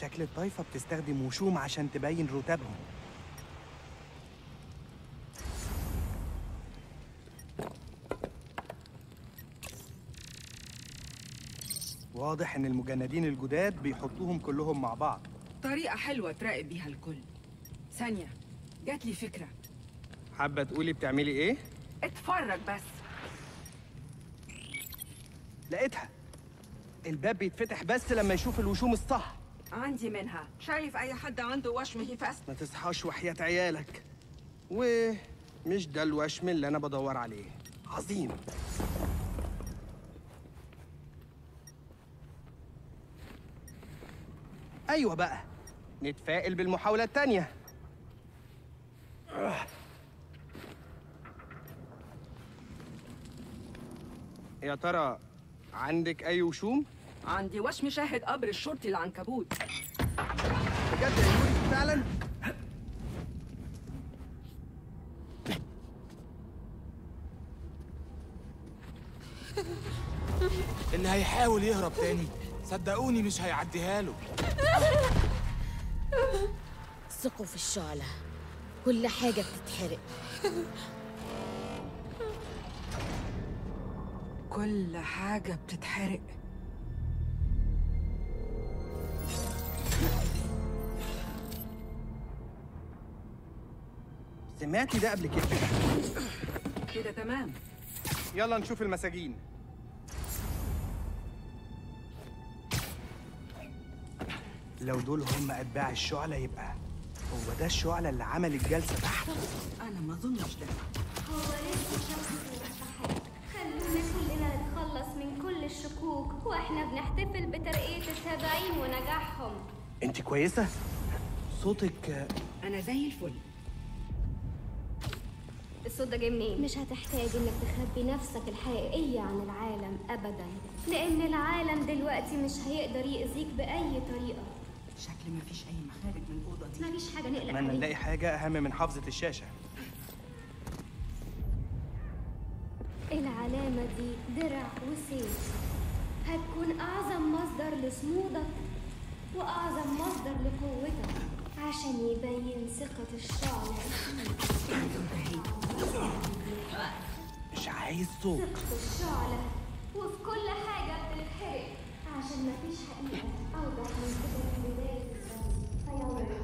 شكل الطايفة بتستخدم وشوم عشان تبين رتبهم. واضح إن المجندين الجداد بيحطوهم كلهم مع بعض. طريقة حلوة تراقب بيها الكل. ثانية، جات لي فكرة. حابة تقولي بتعملي إيه؟ اتفرج بس. لقيتها. الباب بيتفتح بس لما يشوف الوشوم الصح. عندي منها. شايف اي حد عنده وشم هيفاست؟ ما تصحاش وحياة عيالك. ومش ده الوشم اللي انا بدور عليه. عظيم. ايوه بقى، نتفائل بالمحاولة التانية. يا ترى عندك اي وشوم؟ عندي وشم شاهد قبر الشرطي العنكبوت. بجد يا يوري؟ فعلا؟ اللي هيحاول يهرب تاني صدقوني مش هيعديها له. ثقوا في الشعلة، كل حاجة بتتحرق. كل حاجة بتتحرق. سمعتي ده قبل كده. كده تمام. يلا نشوف المساجين. لو دول هم أتباع الشعلة يبقى هو ده الشعلة اللي عمل الجلسة تحت. أنا ما أظنش ده. هو لسه شخص يبقى صحيح. خلونا كلنا نتخلص من كل الشكوك واحنا بنحتفل بترقية التابعين ونجاحهم. انت كويسة؟ صوتك انا زي الفل. الصوت ده جاي منين؟ مش هتحتاج انك تخبي نفسك الحقيقية عن العالم ابدا، لان العالم دلوقتي مش هيقدر يأذيك بأي طريقة. شكل مفيش أي مخارج من الأوضة دي. مفيش حاجة نقلق عليها. نلاقي حاجة أهم من حافظة الشاشة. العلامة دي درع وسيف، هتكون أعظم مصدر لصمودك وأعظم مصدر لقوتك، عشان يبين ثقة الشعب فيك. مش عايز صوت. ثقة الشعلة وفي كل حاجة بتتحرق، عشان مفيش حقيقة أوضح من كده في بداية الصوت. فيلا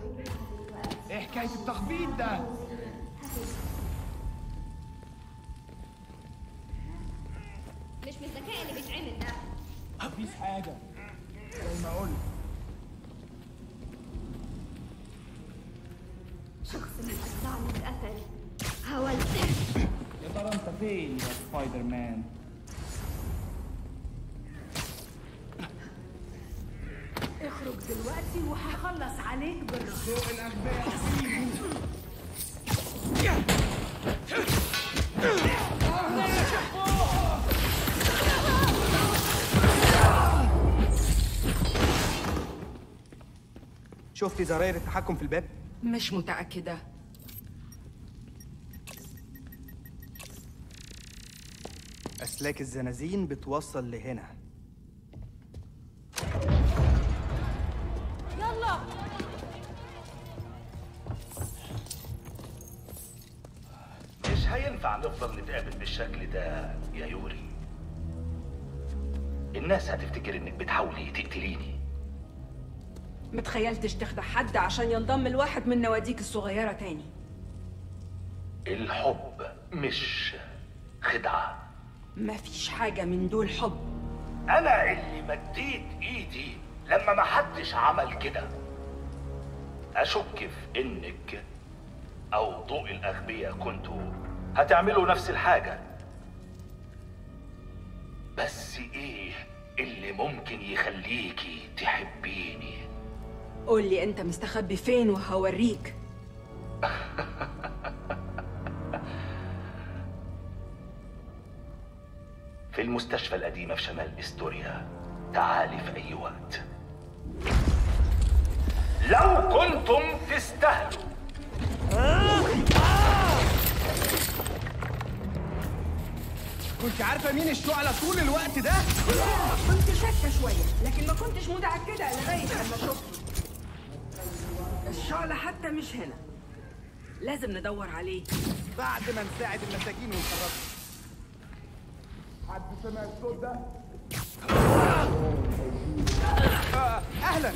دلوقتي. إيه حكاية التخبيط ده؟ مش من الذكاء اللي بيتعمل ده. مفيش حاجة. زي ما قلت. شخص من أتباعنا اتقتل. هولته. يا ترى أنت فين يا سبايدر مان؟ اخرج دلوقتي وهخلص عليك بالراحة. سوق الأغبياء سيبه. شفتي زراير التحكم في الباب؟ مش متأكدة. أسلاك الزنازين بتوصل لهنا. يلا. مش هينفع نفضل نتقابل بالشكل ده يا يوري. الناس هتفتكر إنك بتحاولي تقتليني. متخيلتش تخدع حد عشان ينضم الواحد من نواديك الصغيرة تاني. الحب مش خدعة. مفيش حاجة من دول حب. أنا اللي مديت إيدي لما محدش عمل كده. أشك في إنك أو ضوء الأغبياء كنتوا هتعملوا نفس الحاجة. بس إيه اللي ممكن يخليكي تحبيني؟ قولي انت مستخبي فين وهوريك. في المستشفى القديمة في شمال استوريا. تعالي في اي وقت. لو كنتم تستاهلوا. كنت عارفة مين الشعلة طول الوقت ده؟ كنت شاكة شوية لكن ما كنتش متأكدة لغاية لما شفته. الشعلة حتى مش هنا. لازم ندور عليه بعد ما نساعد المساجين ونخرجهم. حد سمع الصوت ده؟ اهلا.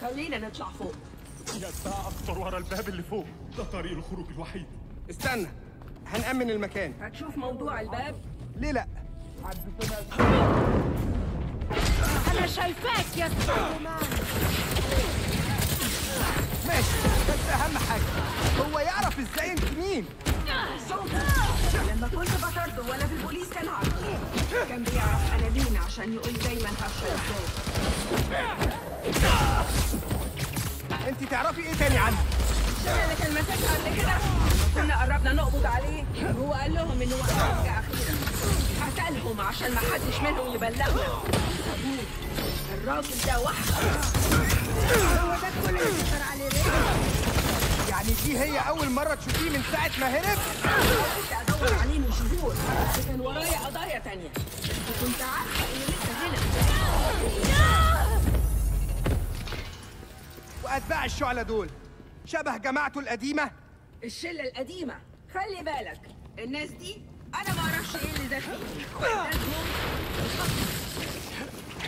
خلينا نطلع فوق. يا ساعة أكتر ورا الباب اللي فوق، ده طريق الخروج الوحيد. استنى، هنأمن المكان. هتشوف موضوع الباب؟ ليه لأ؟ أنا شايفاك يا ساعة. ماشي، بس أهم حاجة هو يعرف إزاي أنت مين؟ لما كنت بطرده ولا في البوليس كان عارفين. كان بيعرف أنا مين عشان يقول دايماً هشوف صوت. انتي تعرفي ايه تاني عنه؟ الشارع اللي كان ماسكها قبل كده كنا قربنا نقبض عليه وهو قال لهم انه هيرجع اخيرا. قتلهم عشان ما حدش منهم يبلغنا. الراجل ده وحش. هو ده كل اللي صار عليه رجل. يعني دي هي اول مره تشوفيه من ساعه ما هرب؟ كنت ادور عليه من شهور بس كان ورايا قضايا تانيه وكنت عارفه انه لسه هنا. أتباع الشعلة دول شبه جماعته القديمة. الشلة القديمة خلي بالك. الناس دي أنا ما أعرفش إيه اللي داخل.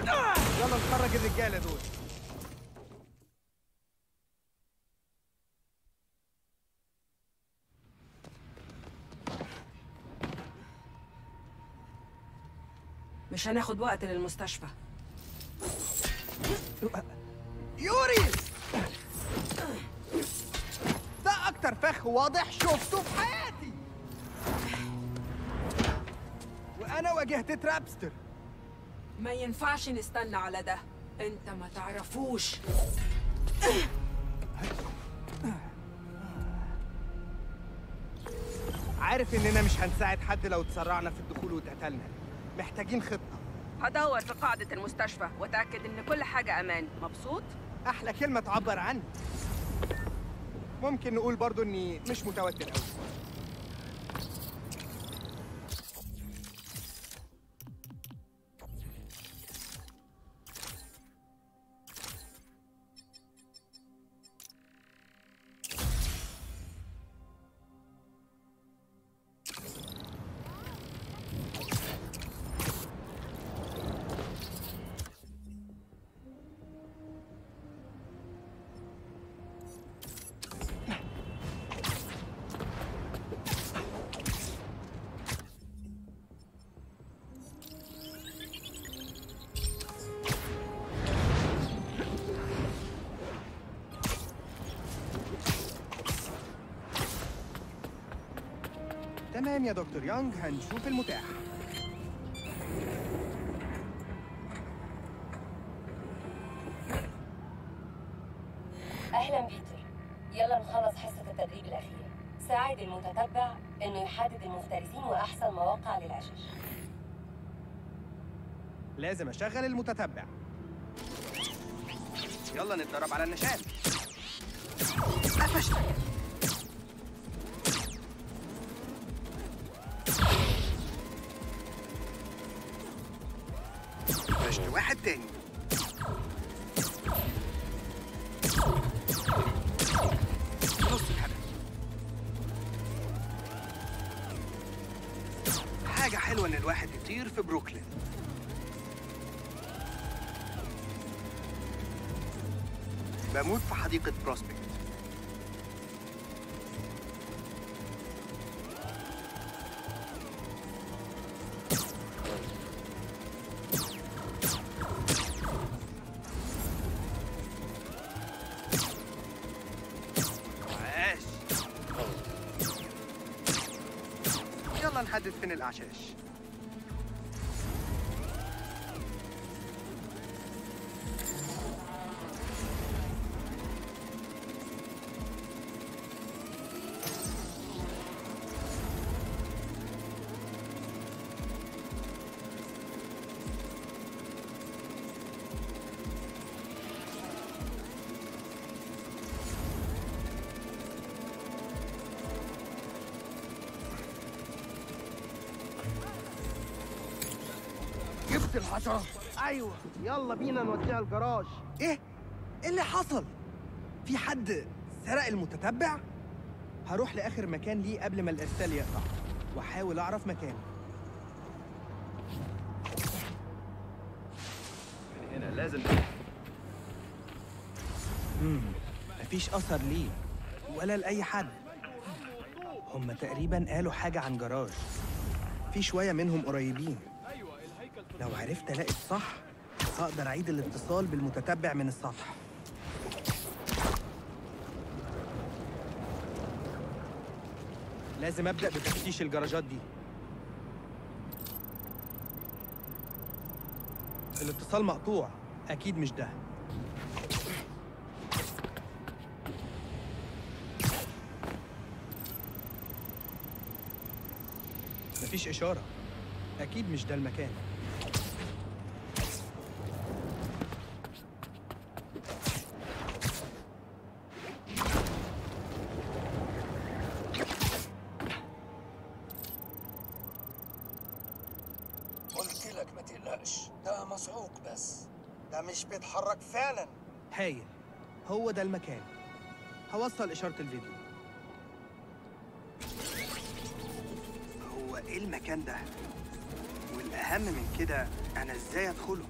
يلا نخرج الرجالة دول. مش هناخد وقت للمستشفى. يوري ده أكتر فخ واضح شفته في حياتي، وأنا واجهت ترابستر. ما ينفعش نستنى على ده، أنت ما تعرفوش. عارف إننا مش هنساعد حد لو اتسرعنا في الدخول واتقتلنا. محتاجين خطة. هدور في قاعدة المستشفى وأتأكد إن كل حاجة أمان. مبسوط؟ أحلى كلمة تعبر عني. ممكن نقول برضو إني مش متوتر أوي. تمام يا دكتور يونغ، هنشوف المتاح. أهلا بيتر، يلا نخلص حصة التدريب الأخيرة. ساعد المتتبع إنه يحدد المفترسين وأحسن مواقع للعشش. لازم أشغل المتتبع. يلا نتدرب على النشال. قفشت. واحد تاني. نص الهبل. حاجة حلوة إن الواحد يطير في بروكلين. بموت في حديقة بروسبكت. نحدد فين الأعشاش. الحشرة. ايوه يلا بينا نوديها الجراج. ايه؟ ايه اللي حصل؟ في حد سرق المتتبع؟ هروح لاخر مكان ليه قبل ما الارسال يقطع واحاول اعرف مكانه. من هنا لازم. امم مفيش اثر ليه ولا لاي حد. هم تقريبا قالوا حاجه عن جراج. في شويه منهم قريبين. لو عرفت الاقي الصح هقدر اعيد الاتصال بالمتتبع من السطح. لازم ابدا بتفتيش الجراجات دي. الاتصال مقطوع، اكيد مش ده. مفيش اشاره، اكيد مش ده المكان. بيتحرك فعلا. هايل، هو ده المكان. هوصل اشارة الفيديو. هو ايه المكان ده؟ والاهم من كده انا ازاي ادخله؟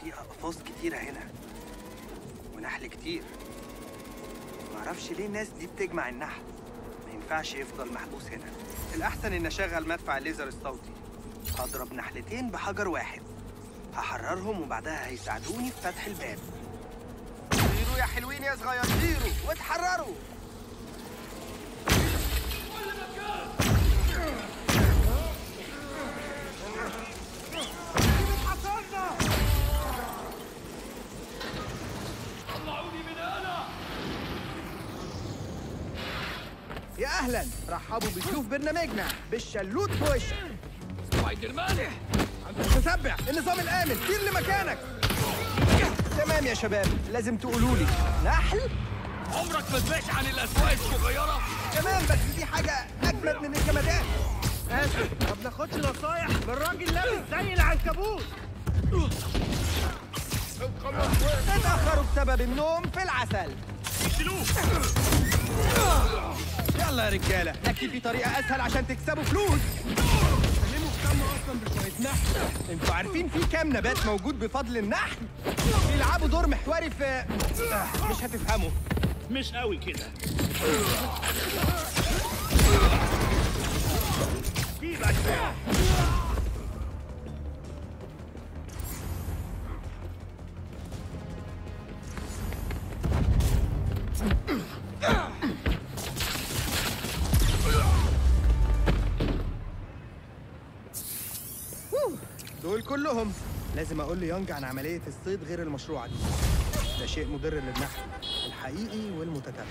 في اقفاص كتيرة هنا ونحل كتير. معرفش ليه الناس دي بتجمع النحل. ما ينفعش يفضل محبوس هنا. الاحسن ان اشغل مدفع الليزر الصوتي. هضرب نحلتين بحجر واحد. هحررهم وبعدها هيساعدوني في فتح الباب. طيروا يا حلوين يا صغير، طيروا واتحرروا. يا اهلا، رحبوا بضيوف برنامجنا بالشلوت في وشك. سبايدر مان متسبع، النظام الامن، طير لمكانك. تمام يا شباب، لازم تقولوا لي نحل؟ عمرك ما سمعت عن الاسواق الصغيره؟ تمام، بس دي حاجه اجمد من الجمادات. اسف، ما بناخدش نصايح من راجل لابس زي العنكبوت. اتاخروا بسبب النوم في العسل. شيلوه. يلا يا رجاله، اكيد في طريقه اسهل عشان تكسبوا فلوس. سلموا الكم اصلا بشويه نحل. انتوا عارفين في كام نبات موجود بفضل النحل؟ بيلعبوا دور محوري في مش هتفهموا. مش قوي كده. دول كلهم لازم اقول ليونج عن عمليه الصيد غير المشروعه دي. ده شيء مضر للنحل الحقيقي والمتتابع.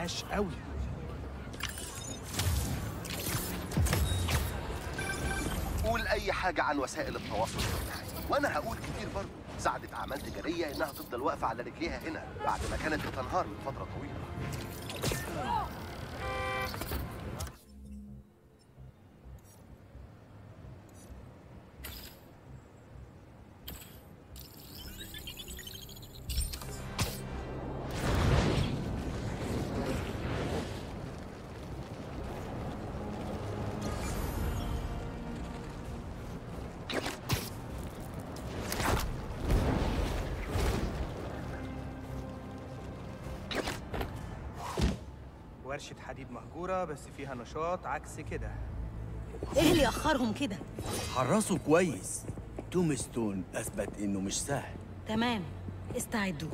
عاش قوي. قول اي حاجه عن وسائل التواصل الاجتماعي وانا هقول كتير برضه. ساعدت اعمال تجاريه انها تفضل واقفه على رجليها هنا بعد ما كانت بتنهار من فتره طويله. ورشة حديد مهجورة بس فيها نشاط عكس كده. ايه اللي أخرهم كده؟ حرصوا كويس، تومستون أثبت إنه مش سهل. تمام، استعدوا.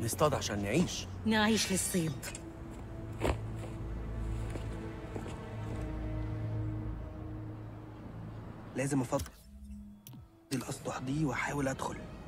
نصطاد عشان نعيش. نعيش للصيد. لازم أفضل الأسطح دي وأحاول أدخل.